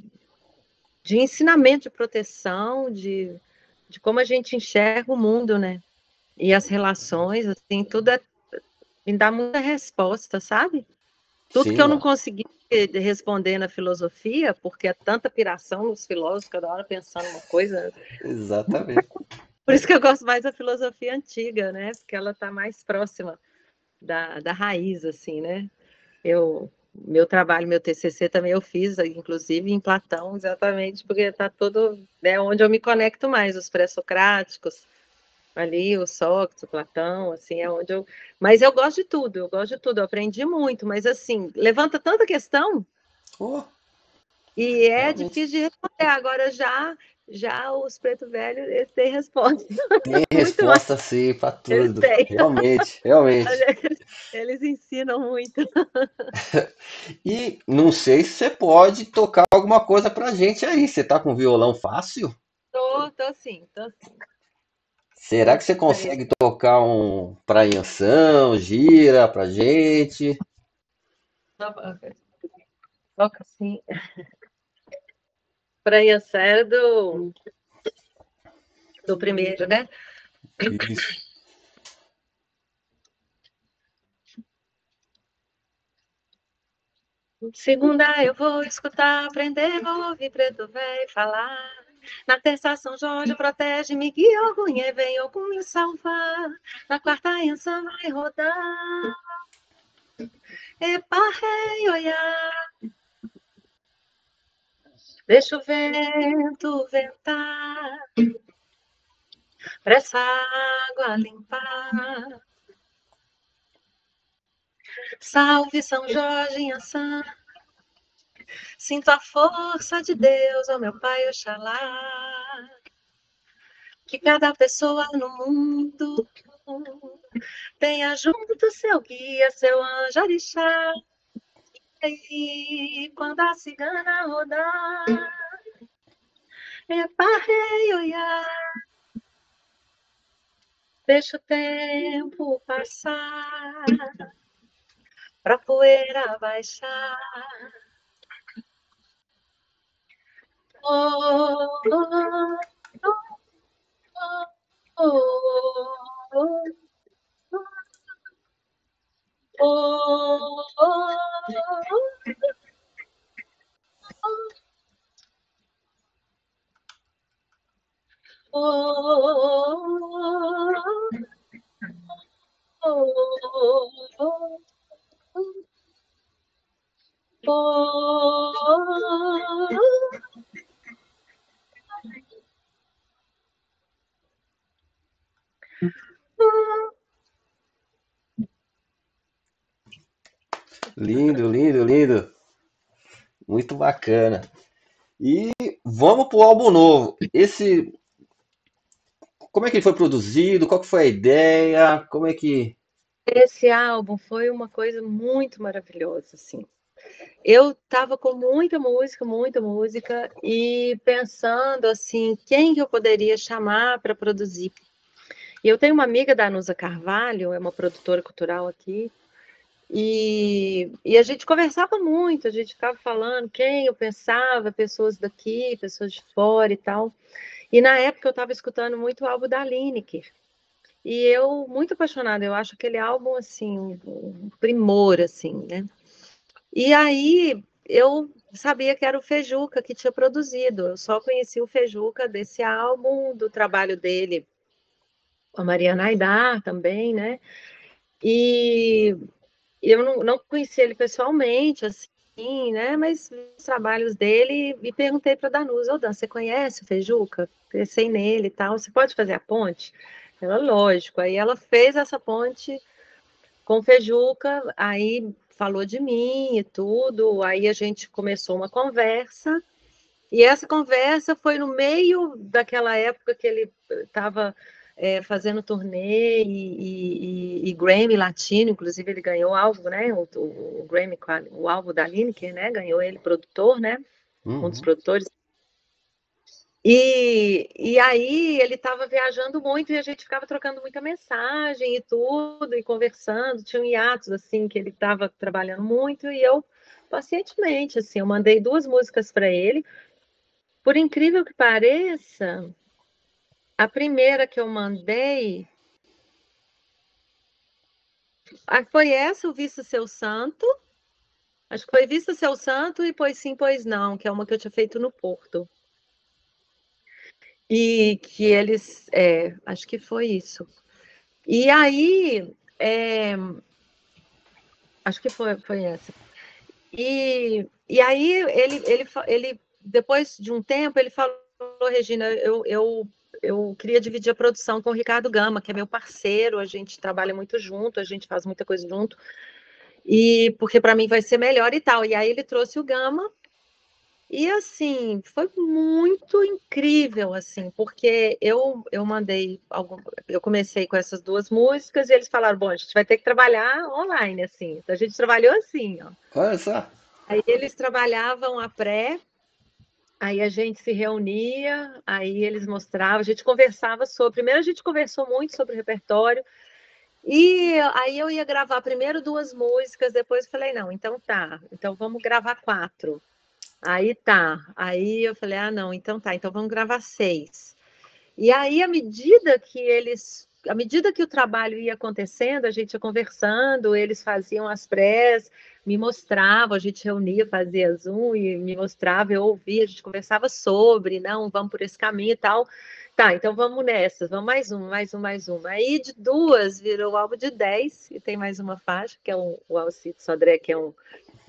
de ensinamento, de proteção, de, de como a gente enxerga o mundo, né? E as relações, assim, tudo é, me dá muita resposta, sabe? Tudo Sim, que eu não consegui responder na filosofia, porque é tanta piração nos filósofos, cada hora pensando uma coisa. Exatamente. Por isso que eu gosto mais da filosofia antiga, né? Porque ela está mais próxima da, da raiz, assim, né? Eu, meu trabalho, meu T C C também eu fiz, inclusive em Platão, exatamente, porque está todo... né, onde eu me conecto mais, os pré-socráticos, ali, o Sócrates, o Platão, assim, é onde eu... Mas eu gosto de tudo, eu gosto de tudo, eu aprendi muito, mas, assim, levanta tanta questão oh, e é realmente. difícil de responder. Agora, já, já os Preto Velho, eles têm resposta. Tem resposta, mais. sim, para tudo. Realmente, realmente. Eles, eles ensinam muito. E não sei se você pode tocar alguma coisa pra gente aí. Você tá com violão fácil? Tô, tô sim, tô sim. Será que você consegue tocar um Pranhaçã, gira pra gente? Toca sim. Pranhaçã é do, do primeiro, né? Isso. Segunda eu vou escutar, aprender, vou ouvir Preto Velho falar. Na terça, São Jorge protege-me, que algum vem algum me salvar. Na quarta, Insa vai rodar. Epa, rei, oiá. Deixa o vento ventar, pra essa água limpar. Salve São Jorge em ação. Sinto a força de Deus, ó meu Pai Oxalá, que cada pessoa no mundo Tenha junto seu guia, seu anjo orixá. E quando a cigana rodar, é parreioiá. Deixa o tempo passar, pra poeira baixar. Oh, oh, oh, oh, oh, oh, oh. Lindo, lindo, lindo. Muito bacana. E vamos pro álbum novo. Esse, como é que ele foi produzido? Qual que foi a ideia? Como é que... Esse álbum foi uma coisa muito maravilhosa, assim. Eu estava com muita música, muita música, e pensando, assim, quem que eu poderia chamar para produzir? E eu tenho uma amiga da Anusa Carvalho, é uma produtora cultural aqui, e, e a gente conversava muito, a gente ficava falando quem eu pensava, pessoas daqui, pessoas de fora e tal. E na época eu estava escutando muito o álbum da Lineker. E eu, muito apaixonada, eu acho aquele álbum, assim, um primor, assim, né? E aí, eu sabia que era o Fejuca que tinha produzido. Eu só conheci o Fejuca desse álbum, do trabalho dele com a Mariana Aidar também, né? E eu não, não conheci ele pessoalmente, assim, né? Mas os trabalhos dele, e perguntei para a Danusa: ô, Dan, você conhece o Fejuca? Pensei nele e tal, você pode fazer a ponte? Ela, lógico. Aí ela fez essa ponte com o Fejuca, aí... falou de mim e tudo, aí a gente começou uma conversa, e essa conversa foi no meio daquela época que ele estava é, fazendo turnê e, e, e Grammy Latino, inclusive ele ganhou algo, né, o, o, o Grammy, o álbum da Lineker, né, ganhou ele produtor, né, uhum. um dos produtores, e, e aí ele estava viajando muito e a gente ficava trocando muita mensagem e tudo, e conversando, tinha um hiato, assim, que ele estava trabalhando muito, e eu, pacientemente, assim, eu mandei duas músicas para ele. Por incrível que pareça, a primeira que eu mandei foi essa, o Vista Seu Santo, acho que foi Vista Seu Santo e Pois Sim, Pois Não, que é uma que eu tinha feito no Porto. E que eles, é, acho que foi isso. E aí, é, acho que foi, foi essa. E, e aí, ele, ele, ele, depois de um tempo, ele falou: Regina, eu, eu, eu queria dividir a produção com o Ricardo Gama, que é meu parceiro, a gente trabalha muito junto, a gente faz muita coisa junto, e porque para mim vai ser melhor e tal. E aí ele trouxe o Gama. E, assim, foi muito incrível, assim, porque eu, eu mandei, algum, eu comecei com essas duas músicas e eles falaram: bom, a gente vai ter que trabalhar online, assim. Então, a gente trabalhou assim, ó. Olha só. Aí eles trabalhavam a pré, aí a gente se reunia, aí eles mostravam, a gente conversava sobre... Primeiro a gente conversou muito sobre o repertório, e aí eu ia gravar primeiro duas músicas, depois eu falei: não, então tá, então vamos gravar quatro. Aí tá, aí eu falei: ah, não, então tá, então vamos gravar seis. E aí, à medida que eles, à medida que o trabalho ia acontecendo, a gente ia conversando, eles faziam as prés, me mostravam, a gente reunia, fazia Zoom e me mostrava, eu ouvia, a gente conversava sobre, não, vamos por esse caminho e tal. Tá, então vamos nessas, vamos mais um, mais um, mais um. Aí de duas virou o álbum de dez, e tem mais uma faixa, que é um, o Alcito Sodré, que é um,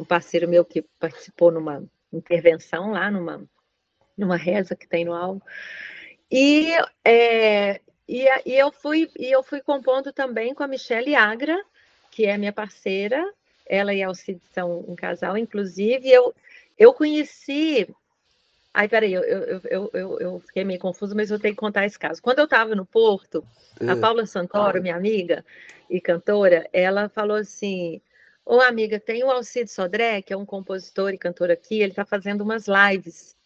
um parceiro meu que participou numa intervenção lá, numa, numa reza que tem no álbum, e, é, e, e, eu fui, e eu fui compondo também com a Michelle Agra, que é minha parceira, ela e a Alcide são um casal, inclusive, eu, eu conheci Ai, peraí, eu, eu, eu, eu, eu fiquei meio confusa, mas eu tenho que contar esse caso. Quando eu estava no Porto, a Paula Santoro, minha amiga e cantora, ela falou assim, ô amiga, tem o Alcides Sodré, que é um compositor e cantor aqui, ele está fazendo umas lives,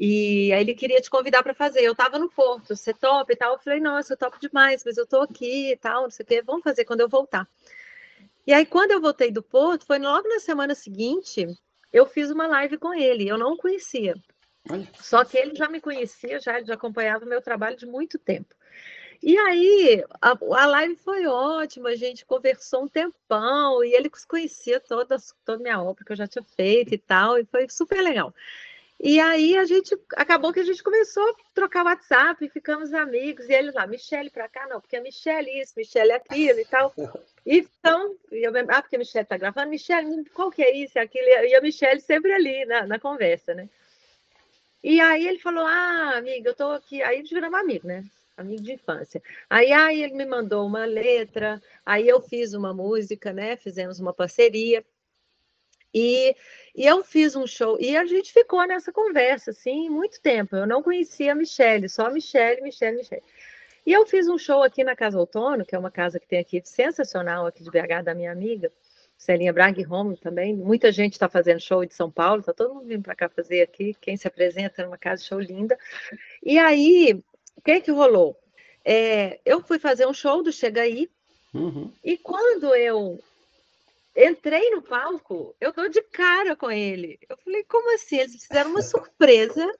e aí ele queria te convidar para fazer. Eu estava no Porto, você topa e tal? Eu falei, nossa, eu topo demais, mas eu estou aqui e tal, não sei o quê, vamos fazer quando eu voltar. E aí, quando eu voltei do Porto, foi logo na semana seguinte, eu fiz uma live com ele, eu não o conhecia. Só que ele já me conhecia, já, já acompanhava o meu trabalho de muito tempo. E aí, a, a live foi ótima, a gente conversou um tempão, e ele conhecia toda a minha obra que eu já tinha feito e tal, e foi super legal. E aí, a gente, acabou que a gente começou a trocar WhatsApp, ficamos amigos, e ele lá, Michele pra cá, não, porque a Michele isso, Michele aquilo e tal. E então, eu, ah, porque a Michele tá gravando, Michele, qual que é isso, aquilo, e a Michele sempre ali na, na conversa, né? E aí ele falou, ah, amiga, eu tô aqui... Aí viramos amigo, né? Amigo de infância. Aí, aí ele me mandou uma letra, aí eu fiz uma música, né? Fizemos uma parceria. E, e eu fiz um show. E a gente ficou nessa conversa, assim, muito tempo. Eu não conhecia a Michele, só a Michele, Michele, Michele. E eu fiz um show aqui na Casa Outono, que é uma casa que tem aqui, sensacional, aqui de B H, da minha amiga, Celinha Braga e Romulo também, muita gente está fazendo show de São Paulo, está todo mundo vindo para cá fazer aqui, quem se apresenta numa casa de show linda. E aí, o que que rolou? É, eu fui fazer um show do Chega Aí, uhum. E quando eu entrei no palco, eu dou de cara com ele. Eu falei, como assim? Eles fizeram uma surpresa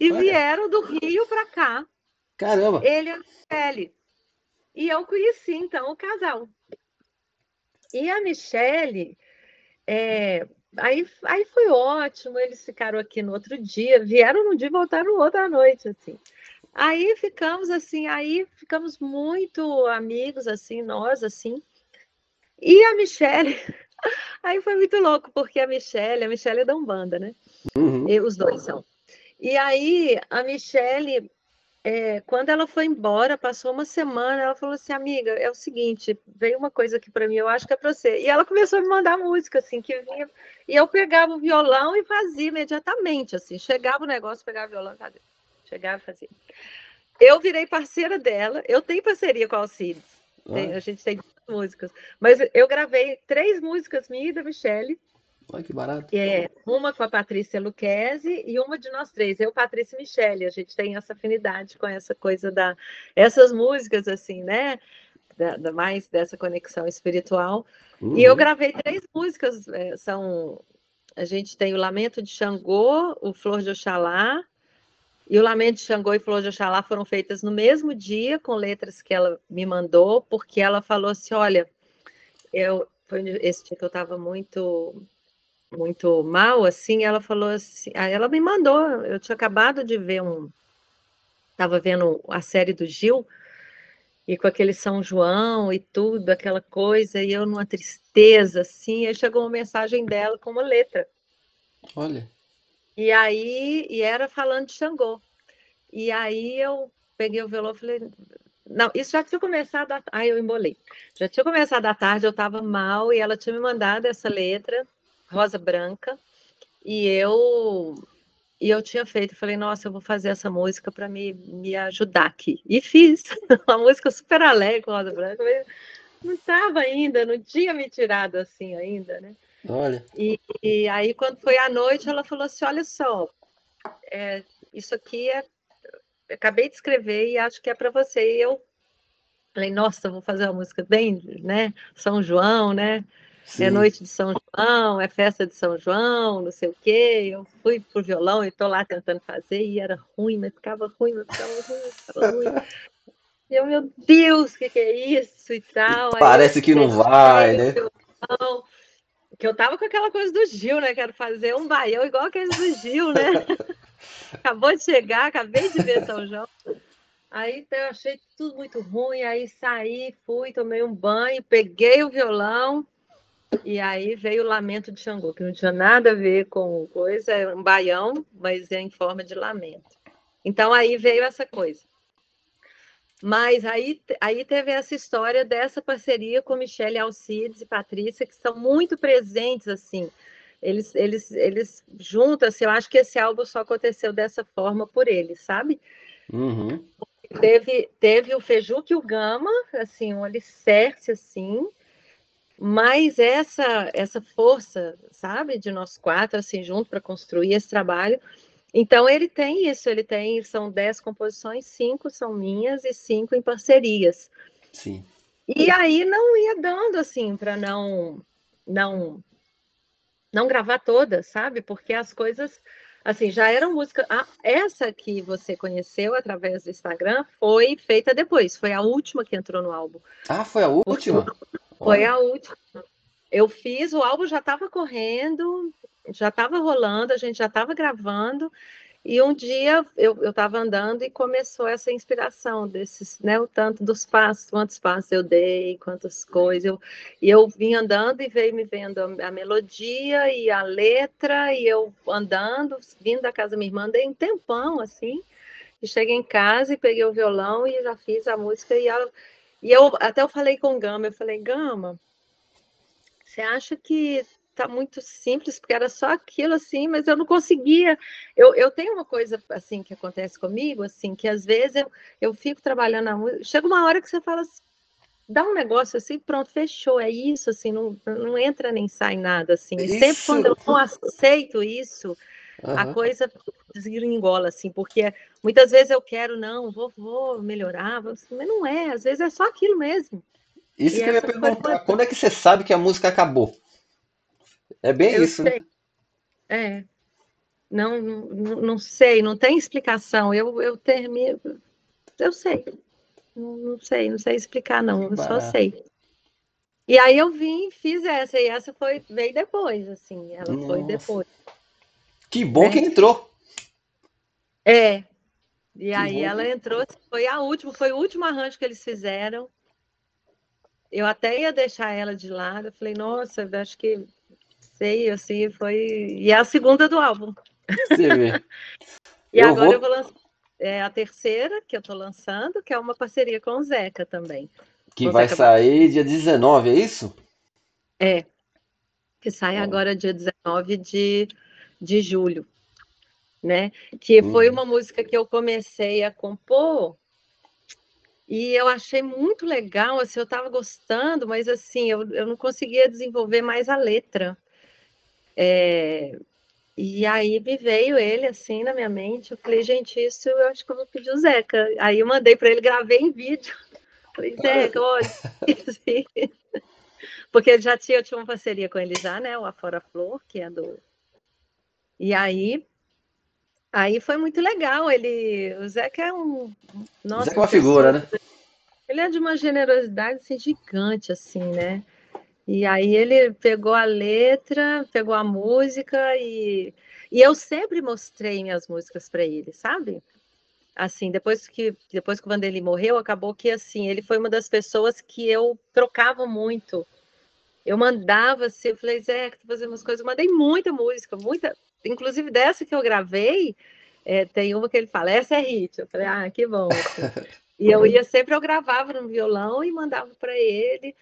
e olha, vieram do Rio para cá. Caramba! Ele e a Michele. E eu conheci, então, o casal. E a Michele, é, aí, aí foi ótimo, eles ficaram aqui no outro dia, vieram num dia e voltaram no outro à noite, assim. Aí ficamos assim, aí ficamos muito amigos, assim, nós, assim. E a Michele, aí foi muito louco, porque a Michele, a Michele é da Umbanda, né? Uhum. E os dois são. E aí a Michele... É, quando ela foi embora, passou uma semana, ela falou assim, amiga, é o seguinte, veio uma coisa aqui para mim, eu acho que é para você. E ela começou a me mandar música, assim, que vinha, e eu pegava o violão e fazia imediatamente, assim, chegava o negócio, pegava o violão, cadê? Chegava e fazia. Eu virei parceira dela, eu tenho parceria com a Alcides, ah. tem, a gente tem duas músicas, mas eu gravei três músicas minha e da Michele. Olha que barato. É, uma com a Patrícia Luquezzi e uma de nós três, eu, Patrícia e Michele. A gente tem essa afinidade com essa coisa da... Essas músicas, assim, né? Da, da mais dessa conexão espiritual. Uhum. E eu gravei três músicas. É, são... A gente tem o Lamento de Xangô, o Flor de Oxalá. E o Lamento de Xangô e Flor de Oxalá foram feitas no mesmo dia, com letras que ela me mandou, porque ela falou assim, olha... Eu... Foi esse dia que eu estava muito... muito mal, assim, ela falou assim, ela me mandou, eu tinha acabado de ver um, estava vendo a série do Gil, e com aquele São João e tudo, aquela coisa, e eu numa tristeza, assim, aí chegou uma mensagem dela com uma letra. Olha. E aí, e era falando de Xangô. E aí eu peguei o violão e falei... Não, isso já tinha começado... A... Ai, eu embolei. Já tinha começado à tarde, eu estava mal, e ela tinha me mandado essa letra, Rosa Branca, e eu e eu tinha feito, falei, nossa, eu vou fazer essa música para me, me ajudar aqui, e fiz, uma música super alegre com Rosa Branca, mas não estava ainda, não tinha me tirado assim ainda, né? Olha. E, e aí, quando foi à noite, ela falou assim, olha só, é, isso aqui é, eu acabei de escrever e acho que é para você, e eu falei, nossa, eu vou fazer uma música bem, né, São João, né? Sim. É noite de São João, é festa de São João, não sei o quê. Eu fui pro violão e estou lá tentando fazer e era ruim, mas ficava ruim, mas ficava ruim, mas ficava ruim. E eu, meu Deus, o que, que é isso e tal. E parece eu, que não vai, né? Violão, que eu tava com aquela coisa do Gil, né? Quero fazer um baião igual aquele do Gil, né? Acabou de chegar, acabei de ver São João. Aí eu achei tudo muito ruim, aí saí, fui, tomei um banho, peguei o violão. E aí veio o Lamento de Xangô, que não tinha nada a ver com coisa, é um baião, mas é em forma de lamento. Então aí veio essa coisa. Mas aí, aí teve essa história dessa parceria com Michele, Alcides e Patrícia, que são muito presentes, assim. Eles, eles, eles juntam, assim, eu acho que esse álbum só aconteceu dessa forma por eles, sabe? Uhum. Teve, teve o Fejuca e o Gama, assim, um alicerce, assim, mas essa, essa força, sabe, de nós quatro, assim, junto para construir esse trabalho. Então, ele tem isso, ele tem, são dez composições, cinco são minhas e cinco em parcerias. Sim. E aí não ia dando, assim, para não... não não gravar todas, sabe? Porque as coisas, assim, já eram músicas... Ah, essa que você conheceu através do Instagram foi feita depois, foi a última que entrou no álbum. Ah, foi a última? Foi a última. Eu fiz, o álbum já estava correndo, já estava rolando, a gente já estava gravando, e um dia eu estava andando e começou essa inspiração desses, né, o tanto dos passos, quantos passos eu dei, quantas coisas. Eu, e eu vim andando e veio me vendo a, a melodia e a letra, e eu andando, vindo da casa da minha irmã, dei um tempão, assim, e cheguei em casa e peguei o violão e já fiz a música. E, ela, e eu até eu falei com o Gama, eu falei, Gama, você acha que... tá muito simples, porque era só aquilo, assim, mas eu não conseguia. Eu, eu tenho uma coisa, assim, que acontece comigo, assim, que às vezes eu, eu fico trabalhando a música, chega uma hora que você fala, assim, dá um negócio assim, pronto, fechou, é isso, assim, não, não entra nem sai nada, assim. E sempre quando eu não aceito isso, uhum, a coisa desgringola, assim, porque muitas vezes eu quero, não, vou, vou melhorar, vou, assim, mas não é, às vezes é só aquilo mesmo. Isso e que eu ia perguntar, coisa... quando é que você sabe que a música acabou? É bem eu isso, sei, né? É. Não, não, não sei, não tem explicação. Eu, eu termino... Eu sei. Não, não sei, não sei explicar, não. Eu só sei. E aí eu vim e fiz essa. E essa foi, veio depois, assim. Ela Nossa. foi depois. Que bom é. que entrou. É. E que aí ela que... entrou. Foi a última, foi o último arranjo que eles fizeram. Eu até ia deixar ela de lado. Eu falei, nossa, acho que... Sei, assim, foi... E é a segunda do álbum. Você vê. E eu agora vou... eu vou lançar é, a terceira, que eu tô lançando, que é uma parceria com o Zeca também. Que vai Zeca... sair dia dezenove, é isso? É. Que sai Bom. agora dia dezenove de, de julho, né? Que hum. foi uma música que eu comecei a compor e eu achei muito legal, assim, eu tava gostando, mas assim, eu, eu não conseguia desenvolver mais a letra. É, e aí me veio ele, assim, na minha mente, eu falei, gente, isso eu acho que eu vou pedir o Zeca. Aí eu mandei para ele, gravei em vídeo. Falei, Zeca, olha. Porque ele já tinha, eu tinha uma parceria com ele já, né, o Afora Flor, que é do... E aí, aí foi muito legal, ele... O Zeca é um... Nossa, o Zeca é uma figura, né? Ele é de uma generosidade, assim, gigante, assim, né? E aí ele pegou a letra, pegou a música e, e eu sempre mostrei minhas músicas para ele, sabe? Assim, depois que, depois que o Vander Lee morreu, acabou que assim, ele foi uma das pessoas que eu trocava muito. Eu mandava, assim, eu falei, Zé, que tu fazia umas coisas, eu mandei muita música, muita, inclusive dessa que eu gravei, é, tem uma que ele fala, essa é hit. Eu falei, ah, que bom. E eu ia sempre, eu gravava no violão e mandava para ele.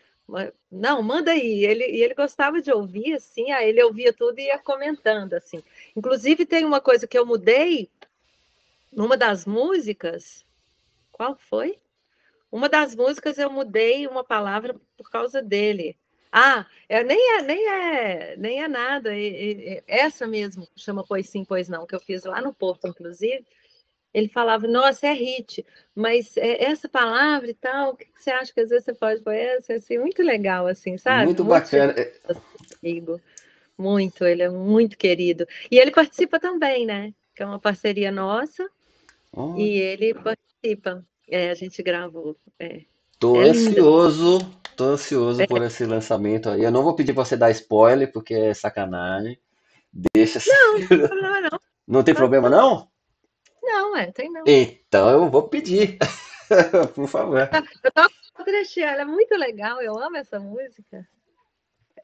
Não, manda aí. Ele, ele gostava de ouvir, assim, aí ele ouvia tudo e ia comentando, assim. Inclusive, tem uma coisa que eu mudei numa das músicas. Qual foi? Uma das músicas eu mudei uma palavra por causa dele. Ah, é, nem, é, nem, é, nem é nada. É, é, essa mesmo, chama Pois Sim, Pois Não, que eu fiz lá no Porto, inclusive. Ele falava, nossa, é hit, mas é essa palavra e tal, o que você acha que às vezes você pode pôr essa? Assim, muito legal, assim, sabe? Muito, muito bacana. Muito, muito, ele é muito querido. E ele participa também, né? Que é uma parceria nossa. Oh. E ele participa. É, a gente gravou. É. Tô é ansioso, tô ansioso é. por esse lançamento aí. Eu não vou pedir pra você dar spoiler, porque é sacanagem. Deixa... Não, não tem problema, não. Não tem problema, não? Não, é, tem não. Então eu vou pedir, por favor. Eu toco um trechinho, ela é muito legal, eu amo essa música.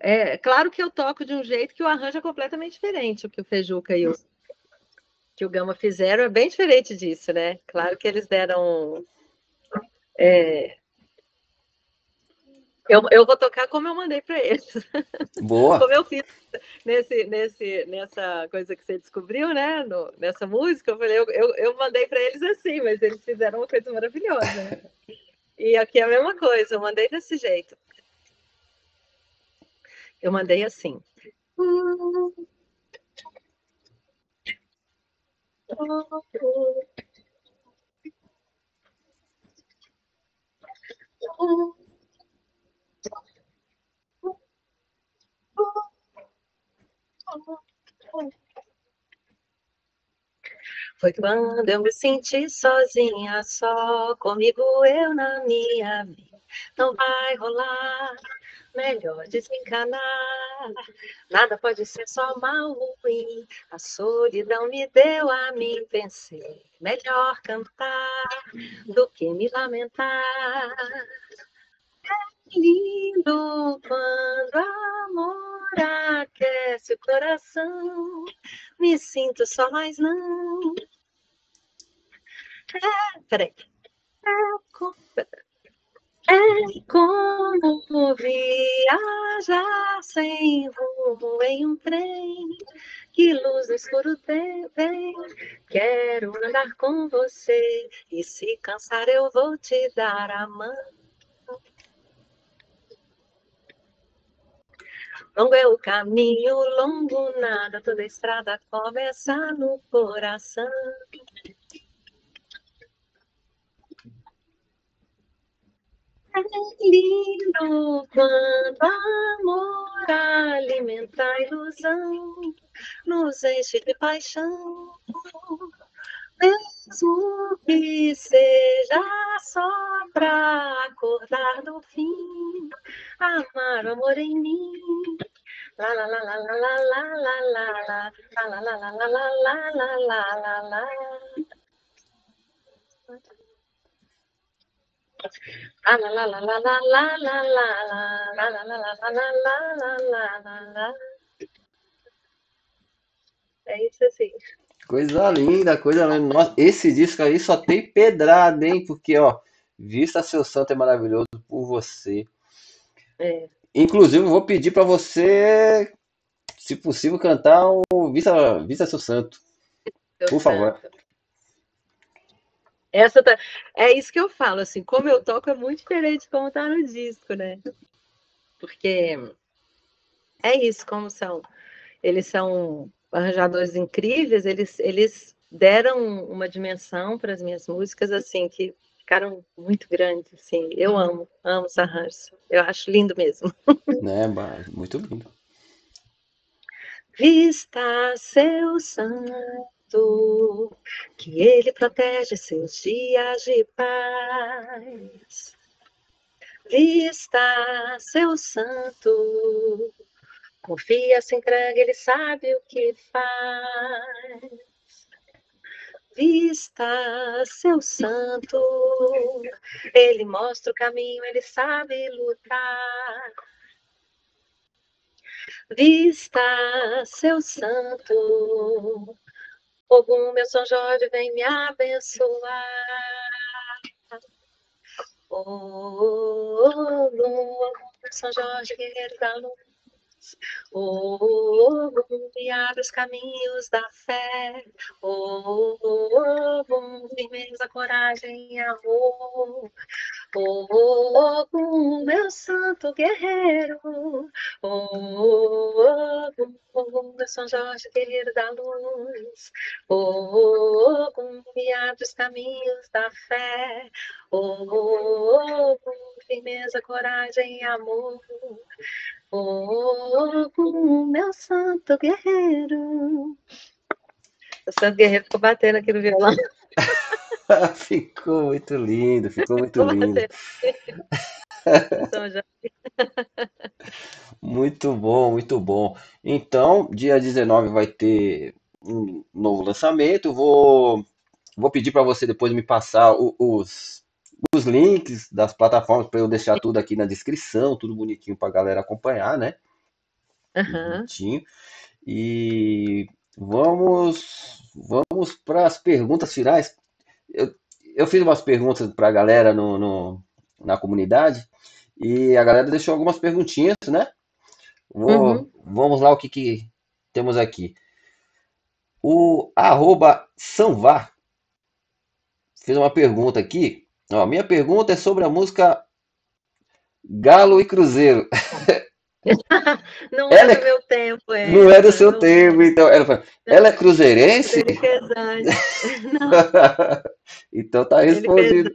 É, claro que eu toco de um jeito que o arranjo é completamente diferente, o que o Fejuca e o, que o Gama fizeram é bem diferente disso, né? Claro que eles deram... É, Eu, eu vou tocar como eu mandei para eles. Boa! Como eu fiz nesse, nesse, nessa coisa que você descobriu, né? No, nessa música, eu falei, eu, eu, eu mandei para eles assim, mas eles fizeram uma coisa maravilhosa. Né? E aqui é a mesma coisa, eu mandei desse jeito. Eu mandei assim. Foi quando eu me senti sozinha, só comigo eu na minha vida. Não vai rolar, melhor desencanar. Nada pode ser só mal ruim. A solidão me deu a mim, pensei. Melhor cantar do que me lamentar. É lindo quando o amor aquece o coração. Me sinto só, mas não. É, peraí. É como viajar sem rumo em um trem. Que luz no escuro tem, tem. Quero andar com você. E se cansar eu vou te dar a mão. Longo é o caminho, longo nada, toda estrada começa no coração. É lindo quando amor alimenta a ilusão, nos enche de paixão. Mesmo que seja só pra acordar no fim, amar o amor em mim. La la la la la la la la la la la la la la la la. La la la la la la la la la la. É isso assim. Coisa linda, coisa linda. Nossa, esse disco aí só tem pedrada, hein? Porque, ó, Vista Seu Santo é maravilhoso por você. É. Inclusive, eu vou pedir pra você, se possível, cantar o Vista, Vista Seu Santo. Seu por favor. Santo. Essa tá... É isso que eu falo, assim, como eu toco é muito diferente de como tá no disco, né? Porque é isso, como são... Eles são... arranjadores incríveis, eles, eles deram uma dimensão para as minhas músicas, assim, que ficaram muito grandes, assim. Eu amo, amo os arranjos. Eu acho lindo mesmo. É, muito lindo. Vista seu santo, que ele protege seus dias de paz. Vista seu santo, confia, se entrega, ele sabe o que faz. Vista seu santo, ele mostra o caminho, ele sabe lutar. Vista seu santo, Ogum, meu São Jorge, vem me abençoar. Ogum, meu São Jorge, guerreiro da luz. Oh, oh, oh, me abre os caminhos da fé. Oh, oh, oh, firmeza, coragem e amor. Oh, oh, oh, meu santo guerreiro. Oh, oh, oh, meu São Jorge, guerreiro da luz. Oh, oh, oh, me abre os caminhos da fé. Oh, oh, oh, firmeza, coragem e amor. Oh, oh, meu santo guerreiro. O santo guerreiro ficou batendo aqui no violão. Ficou muito lindo, ficou muito lindo. Muito bom, muito bom. Então, dia dezenove vai ter um novo lançamento. Vou, vou pedir para você depois me passar o, os... os links das plataformas para eu deixar tudo aqui na descrição, tudo bonitinho para a galera acompanhar, né? Uhum. Bonitinho. E vamos, vamos para as perguntas finais. Eu, eu fiz umas perguntas para a galera no, no, na comunidade E a galera deixou algumas perguntinhas, né? Vou, uhum. Vamos lá, o que, que temos aqui. O arroba Samvar fez uma pergunta aqui. Ó, minha pergunta é sobre a música Galo e Cruzeiro. Não ela é do meu tempo, é. Não é do seu não. tempo, então. Ela, fala, ela é cruzeirense? Então tá respondido.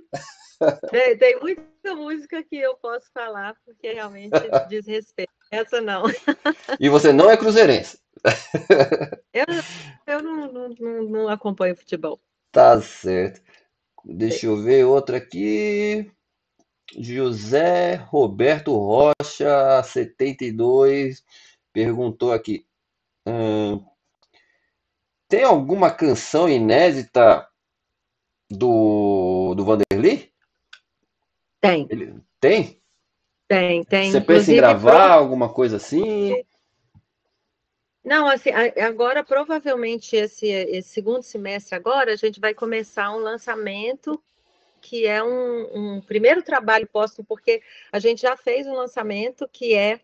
Tem, tem muita música que eu posso falar, porque realmente diz respeito. Essa não. E você não é cruzeirense? Eu, eu não, não, não, não acompanho futebol. Tá certo. Deixa eu ver outra aqui. José Roberto Rocha, setenta e dois, perguntou aqui. Hum, tem alguma canção inédita do, do Vander Lee? Tem. Ele, tem? Tem, tem. Você pensa Inclusive, em gravar pro... alguma coisa assim? Não, assim, agora provavelmente esse, esse segundo semestre agora, a gente vai começar um lançamento que é um, um primeiro trabalho póstumo, porque a gente já fez um lançamento que é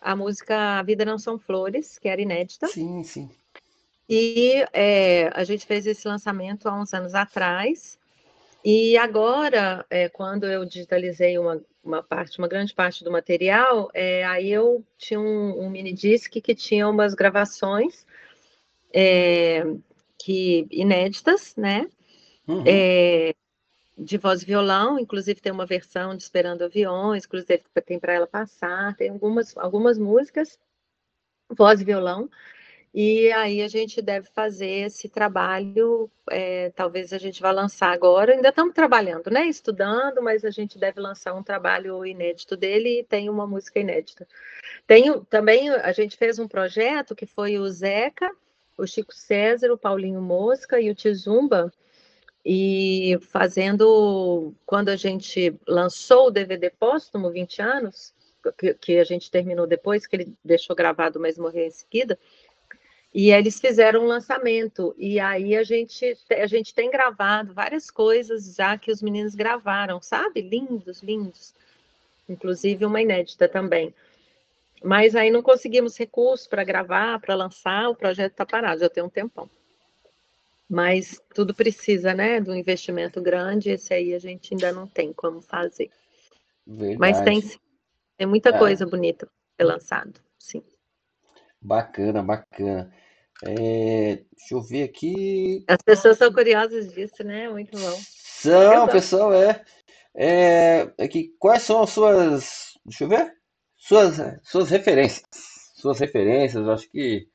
a música A Vida Não São Flores, que era inédita. Sim, sim. E é, a gente fez esse lançamento há uns anos atrás, e agora, é, quando eu digitalizei uma, uma parte, uma grande parte do material, é, aí eu tinha um, um minidisc que tinha umas gravações é, que, inéditas, né? Uhum. É, de voz e violão, inclusive tem uma versão de Esperando Aviões, inclusive tem Pra Ela Passar, tem algumas, algumas músicas, voz e violão, e aí a gente deve fazer esse trabalho, é, talvez a gente vá lançar agora, ainda estamos trabalhando, né, estudando, mas a gente deve lançar um trabalho inédito dele e tem uma música inédita. Tem, também a gente fez um projeto que foi o Zeca, o Chico César, o Paulinho Mosca e o Tizumba, e fazendo, quando a gente lançou o D V D póstumo, vinte anos, que, que a gente terminou depois, que ele deixou gravado, mas morreu em seguida, e eles fizeram um lançamento, e aí a gente, a gente tem gravado várias coisas já que os meninos gravaram, sabe? Lindos, lindos, inclusive uma inédita também. Mas aí não conseguimos recurso para gravar, para lançar, o projeto está parado, já tem um tempão. Mas tudo precisa, né, de um investimento grande, esse aí a gente ainda não tem como fazer. Verdade. Mas tem sim, tem muita é. coisa bonita para ser lançado, sim. Bacana, bacana. É, deixa eu ver aqui... As pessoas são curiosas disso, né? Muito bom. São, pessoal, é. é, é que, quais são as suas... Deixa eu ver. Suas, suas referências. Suas referências, acho que...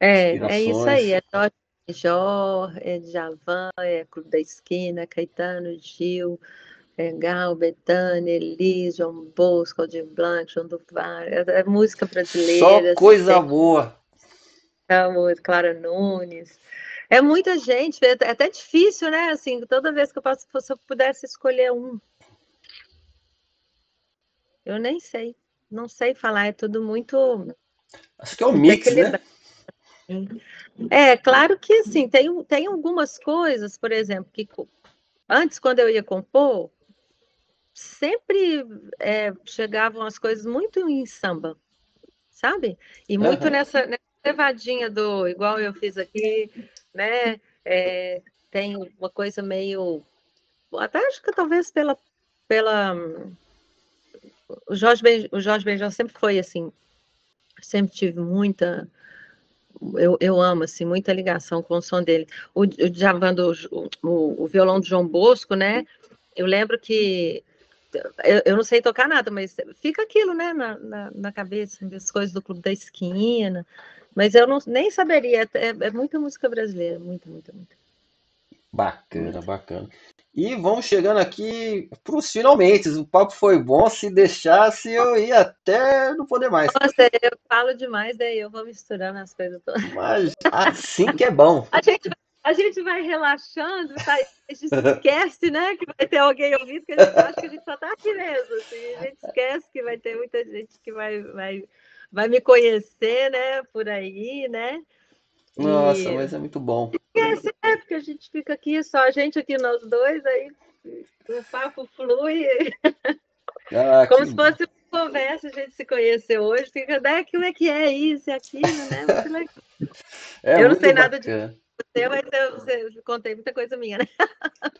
É, é isso aí, é Jorge Ben Jor, é Djavan, é Clube da Esquina, Caetano, Gil, é Gal, Bethânia, Elis, João Bosco, Aldir Blanc, João do Faro, é, é música brasileira. Só coisa assim, boa. É, Clara Nunes. É muita gente, é até difícil, né? Assim, toda vez que eu passo, se eu pudesse escolher um. Eu nem sei, não sei falar, é tudo muito... Acho que é um mix, né? É, claro que assim, tem, tem algumas coisas, por exemplo, que antes, quando eu ia compor, sempre é, chegavam as coisas muito em samba, sabe? E muito uhum. nessa, nessa levadinha do, igual eu fiz aqui, né? É, tem uma coisa meio, até acho que talvez pela... pela o Jorge Ben, o Jorge Ben Jor sempre foi assim, sempre tive muita... Eu, eu amo, assim, muita ligação com o som dele. O, o, Djavan do, o, o violão do João Bosco, né? Eu lembro que... Eu, eu não sei tocar nada, mas fica aquilo, né? Na, na, na cabeça, as coisas do Clube da Esquina. Mas eu não, nem saberia. É, é muita música brasileira. Muito, muito, muito. Bacana, muito. bacana. E vamos chegando aqui para os finalmente. O papo foi bom. Se deixasse, eu ia até não poder mais. Nossa, eu falo demais, daí eu vou misturando as coisas todas. Mas assim que é bom. A gente, a gente vai relaxando, vai, a gente esquece, né, que vai ter alguém ouvindo, que a gente acha que a gente só está aqui mesmo. Assim, a gente esquece que vai ter muita gente que vai, vai, vai me conhecer, né, por aí, né? Nossa, e... mas é muito bom. É, porque a gente fica aqui, só a gente aqui, nós dois, aí o papo flui. Ah, como que... se fosse uma conversa, a gente se conheceu hoje, fica, ah, como é que é isso e aquilo, né? Muito legal. É, eu não sei bacana. Nada de você, mas eu, você contei muita coisa minha, né?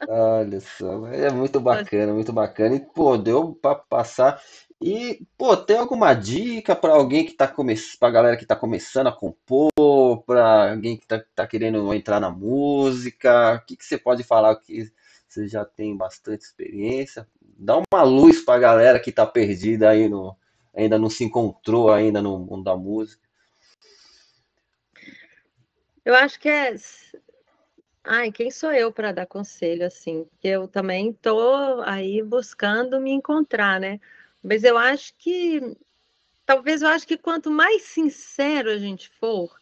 Olha só, é muito bacana, muito bacana. E, pô, deu para passar. E, pô, tem alguma dica para alguém que tá começando, pra galera que tá começando a compor, para alguém que tá, tá querendo entrar na música? O que, que você pode falar que você já tem bastante experiência? Dá uma luz pra galera que tá perdida aí, no, ainda não se encontrou ainda no mundo da música. Eu acho que é... Ai, quem sou eu para dar conselho, assim? Porque eu também tô aí buscando me encontrar, né? Mas eu acho que, talvez eu acho que quanto mais sincero a gente for,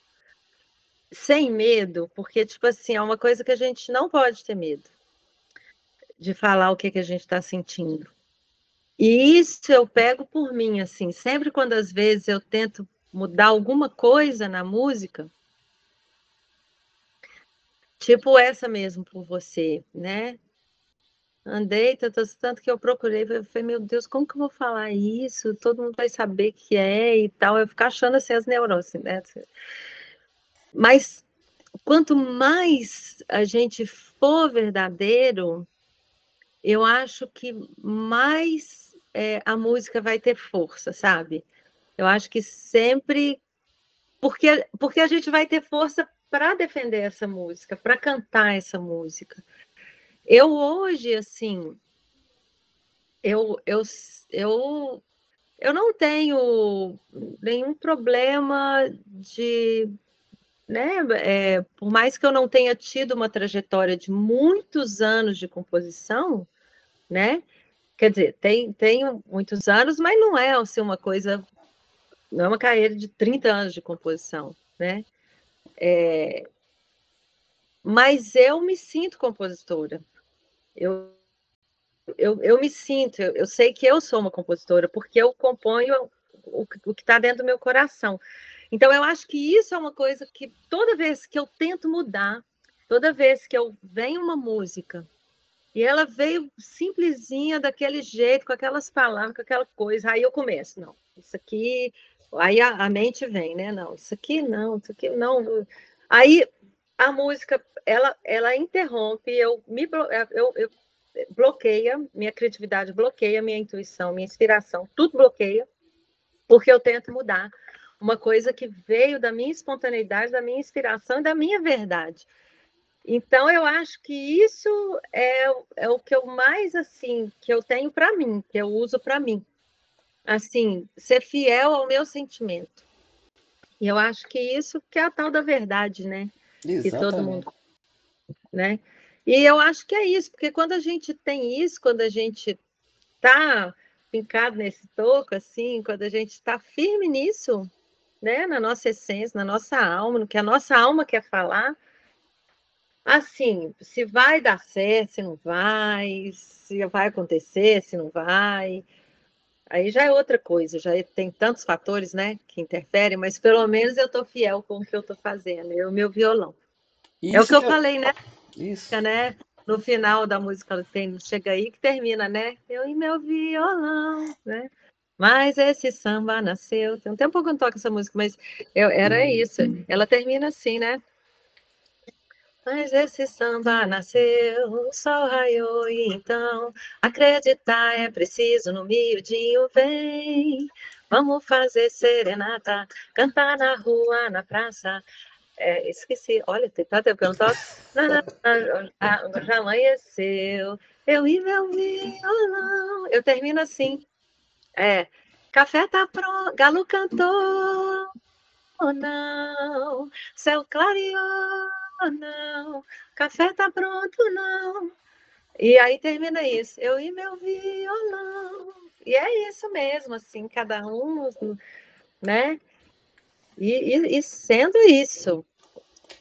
sem medo, porque, tipo assim, é uma coisa que a gente não pode ter medo de falar o que, que a gente está sentindo. E isso eu pego por mim, assim, sempre quando às vezes eu tento mudar alguma coisa na música, tipo essa mesmo, Por Você, né? Andei tanto, tanto que eu procurei, eu falei, meu Deus, como que eu vou falar isso? Todo mundo vai saber que é e tal. Eu fico achando assim as neuroses, né? Mas quanto mais a gente for verdadeiro, eu acho que mais é, a música vai ter força, sabe? Eu acho que sempre... Porque, porque a gente vai ter força para defender essa música, para cantar essa música. Eu hoje, assim, eu, eu, eu, eu não tenho nenhum problema de, né, é, por mais que eu não tenha tido uma trajetória de muitos anos de composição, né, quer dizer, tem, tenho muitos anos, mas não é assim, uma coisa, não é uma carreira de trinta anos de composição, né, é, mas eu me sinto compositora. Eu, eu, eu me sinto, eu, eu sei que eu sou uma compositora, porque eu componho o, o que está dentro do meu coração. Então, eu acho que isso é uma coisa que toda vez que eu tento mudar, toda vez que eu venho uma música, e ela veio simplesinha, daquele jeito, com aquelas palavras, com aquela coisa, aí eu começo, não, isso aqui... Aí a, a mente vem, né? Não, isso aqui não, isso aqui não... Aí a música, ela, ela interrompe, eu me eu, eu bloqueia, minha criatividade bloqueia, minha intuição, minha inspiração, tudo bloqueia, porque eu tento mudar uma coisa que veio da minha espontaneidade, da minha inspiração e da minha verdade. Então, eu acho que isso é, é o que eu mais, assim, que eu tenho para mim, que eu uso para mim. Assim, ser fiel ao meu sentimento. E eu acho que isso que é a tal da verdade, né? Exatamente. Que todo mundo, né? E eu acho que é isso, porque quando a gente tem isso, quando a gente está fincado nesse toco, assim, quando a gente está firme nisso, né? Na nossa essência, na nossa alma, no que a nossa alma quer falar, assim, se vai dar certo, se não vai, se vai acontecer, se não vai... Aí já é outra coisa, já tem tantos fatores, né, que interferem, mas pelo menos eu estou fiel com o que eu estou fazendo, o meu violão. Isso é o que eu é... falei, né? Isso. Né? No final da música, tem, chega aí que termina, né? Eu e meu violão, né? Mas esse samba nasceu... Tem um tempo que eu não toco essa música, mas eu, era hum. isso. Ela termina assim, né? Mas esse samba nasceu, o sol raiou e então acreditar é preciso, no miudinho vem. Vamos fazer serenata, cantar na rua, na praça. É, esqueci, olha, tem tanto tempo que eu não toco. Já amanheceu, eu e meu violão. Eu termino assim. É, café tá pronto, galo cantou, oh não, céu clareou. Oh, não, café tá pronto, não. E aí termina isso, eu e meu violão. E é isso mesmo, assim, cada um, né? E, e, e sendo isso.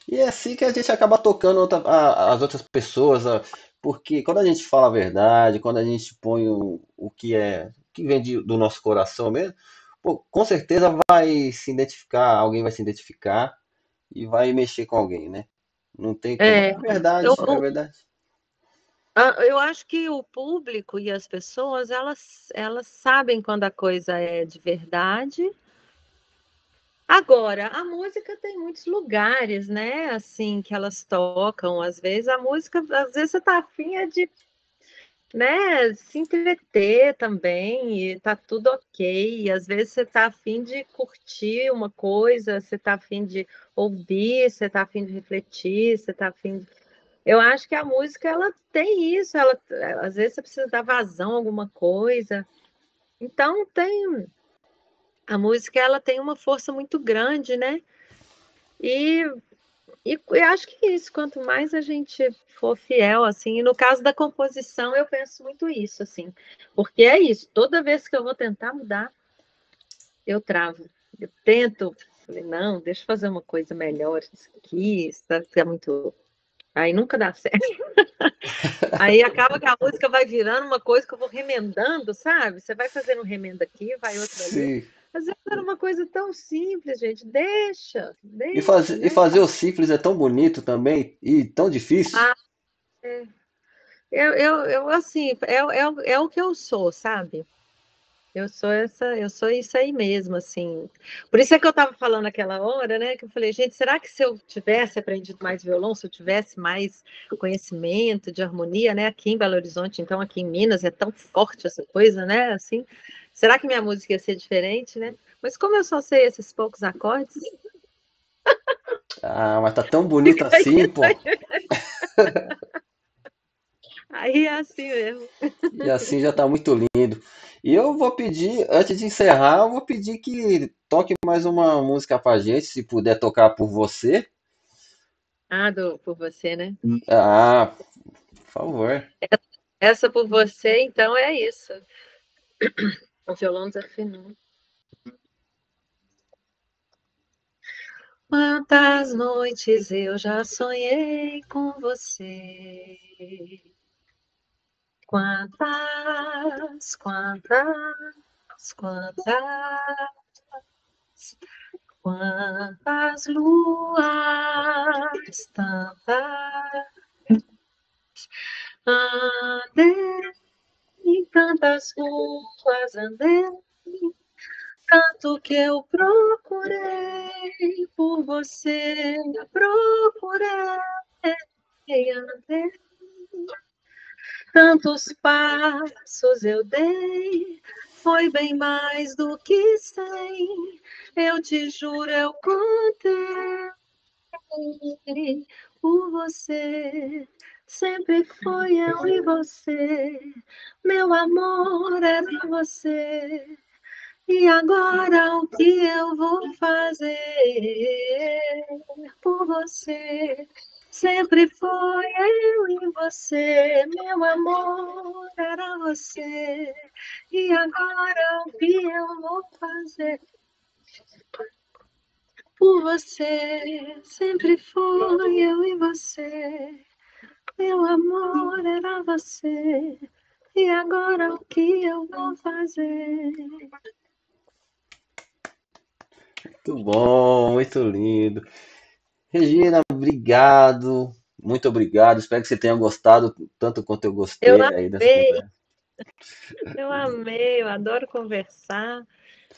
E é assim que a gente acaba tocando outra, a, as outras pessoas, porque quando a gente fala a verdade, quando a gente põe o, o que é, o que vem de, do nosso coração mesmo, pô, com certeza vai se identificar, alguém vai se identificar e vai mexer com alguém, né? Não tem como. É, é verdade, eu, é verdade. Eu acho que o público e as pessoas, elas, elas sabem quando a coisa é de verdade. Agora, a música tem muitos lugares, né? Assim, que elas tocam. Às vezes a música, às vezes você tá afim é de, né, se entreter também, e tá tudo ok. Às vezes você tá afim de curtir uma coisa, você tá afim de ouvir, você tá afim de refletir, você tá afim de... Eu acho que a música, ela tem isso, ela, às vezes você precisa dar vazão a alguma coisa. Então, tem... A música, ela tem uma força muito grande, né? E, e, e acho que isso, quanto mais a gente for fiel, assim, e no caso da composição, eu penso muito isso, assim, porque é isso, toda vez que eu vou tentar mudar, eu travo, eu tento, falei, não, deixa eu fazer uma coisa melhor, isso aqui, isso é muito... Aí nunca dá certo. Aí acaba que a música vai virando uma coisa que eu vou remendando, sabe? Você vai fazendo um remendo aqui, vai outro ali. Às vezes era uma coisa tão simples, gente. Deixa, deixa. E, faz, né? E fazer o simples é tão bonito também e tão difícil. Ah, é. eu, eu, eu, assim, é, é, é o que eu sou, sabe? Eu sou essa, eu sou isso aí mesmo, assim. Por isso é que eu estava falando naquela hora, né? Que eu falei, gente, será que se eu tivesse aprendido mais violão, se eu tivesse mais conhecimento de harmonia, né? Aqui em Belo Horizonte, então aqui em Minas, é tão forte essa coisa, né? Assim, será que minha música ia ser diferente, né? Mas como eu só sei esses poucos acordes... Ah, mas tá tão bonita assim, pô! Aí é assim mesmo. E assim já tá muito lindo. E eu vou pedir, antes de encerrar, eu vou pedir que toque mais uma música pra gente, se puder tocar Por Você. Ah, do, Por Você, né? Ah, por favor. Essa, essa Por Você, então, é isso. O violão desafinou. Quantas noites eu já sonhei com você. Quantas, quantas, quantas, quantas luas, tantas, andei em tantas ruas, andei, tanto que eu procurei por você, procurei, andei. Tantos passos eu dei, foi bem mais do que cem. Eu te juro, eu contei por você. Sempre foi eu e você. Meu amor era você. E agora o que eu vou fazer por você? Sempre foi eu e você, meu amor era você, e agora o que eu vou fazer por você? Sempre foi eu e você, meu amor era você, e agora o que eu vou fazer? Muito bom, muito lindo. Regina, obrigado, muito obrigado, espero que você tenha gostado tanto quanto eu gostei. Eu amei, aí dessa conversa. eu amei, eu adoro conversar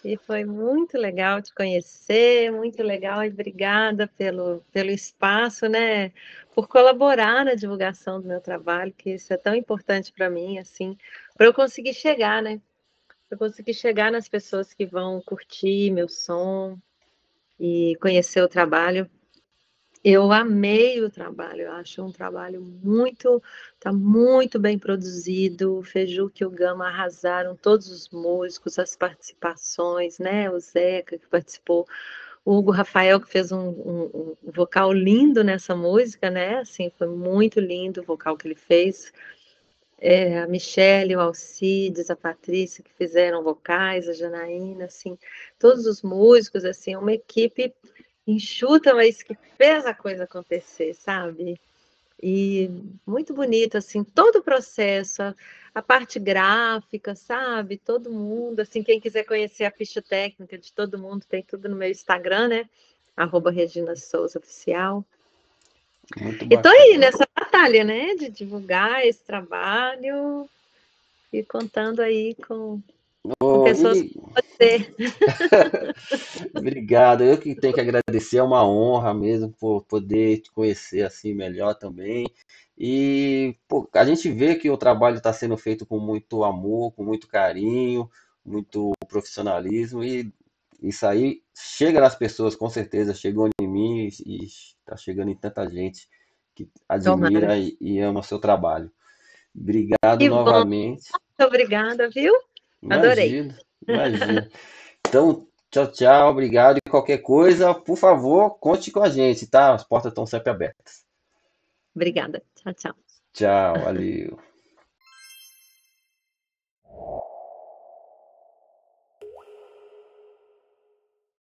e foi muito legal te conhecer, muito legal e obrigada pelo, pelo espaço, né? Por colaborar na divulgação do meu trabalho, que isso é tão importante para mim, assim, para eu conseguir chegar, né? Eu conseguir chegar nas pessoas que vão curtir meu som e conhecer o trabalho. Eu amei o trabalho, eu acho um trabalho muito, tá muito bem produzido, o Fejuca e o Gama arrasaram, todos os músicos, as participações, né, o Zeca que participou, o Hugo Rafael que fez um, um, um vocal lindo nessa música, né, assim, foi muito lindo o vocal que ele fez, é, a Michele, o Alcides, a Patrícia que fizeram vocais, a Janaína, assim, todos os músicos, assim, uma equipe enxuta, mas que fez a coisa acontecer, sabe? E muito bonito, assim, todo o processo, a, a parte gráfica, sabe? Todo mundo, assim, quem quiser conhecer a ficha técnica de todo mundo, tem tudo no meu Instagram, né? arroba Regina Souza Oficial. Muito bacana. E tô aí nessa batalha. batalha, né, de divulgar esse trabalho e contando aí com, oh, com pessoas e... como você. Obrigado, eu que tenho que agradecer, é uma honra mesmo por poder te conhecer assim melhor também. E pô, a gente vê que o trabalho está sendo feito com muito amor, com muito carinho, muito profissionalismo, e isso aí chega nas pessoas, com certeza, chegou em mim e está chegando em tanta gente que admira e, e ama o seu trabalho. Obrigado que novamente. Bom. Muito obrigada, viu? Adorei. Imagina, imagina. Então, tchau, tchau, obrigado. E qualquer coisa, por favor, conte com a gente, tá? As portas estão sempre abertas. Obrigada. Tchau, tchau. Tchau, valeu.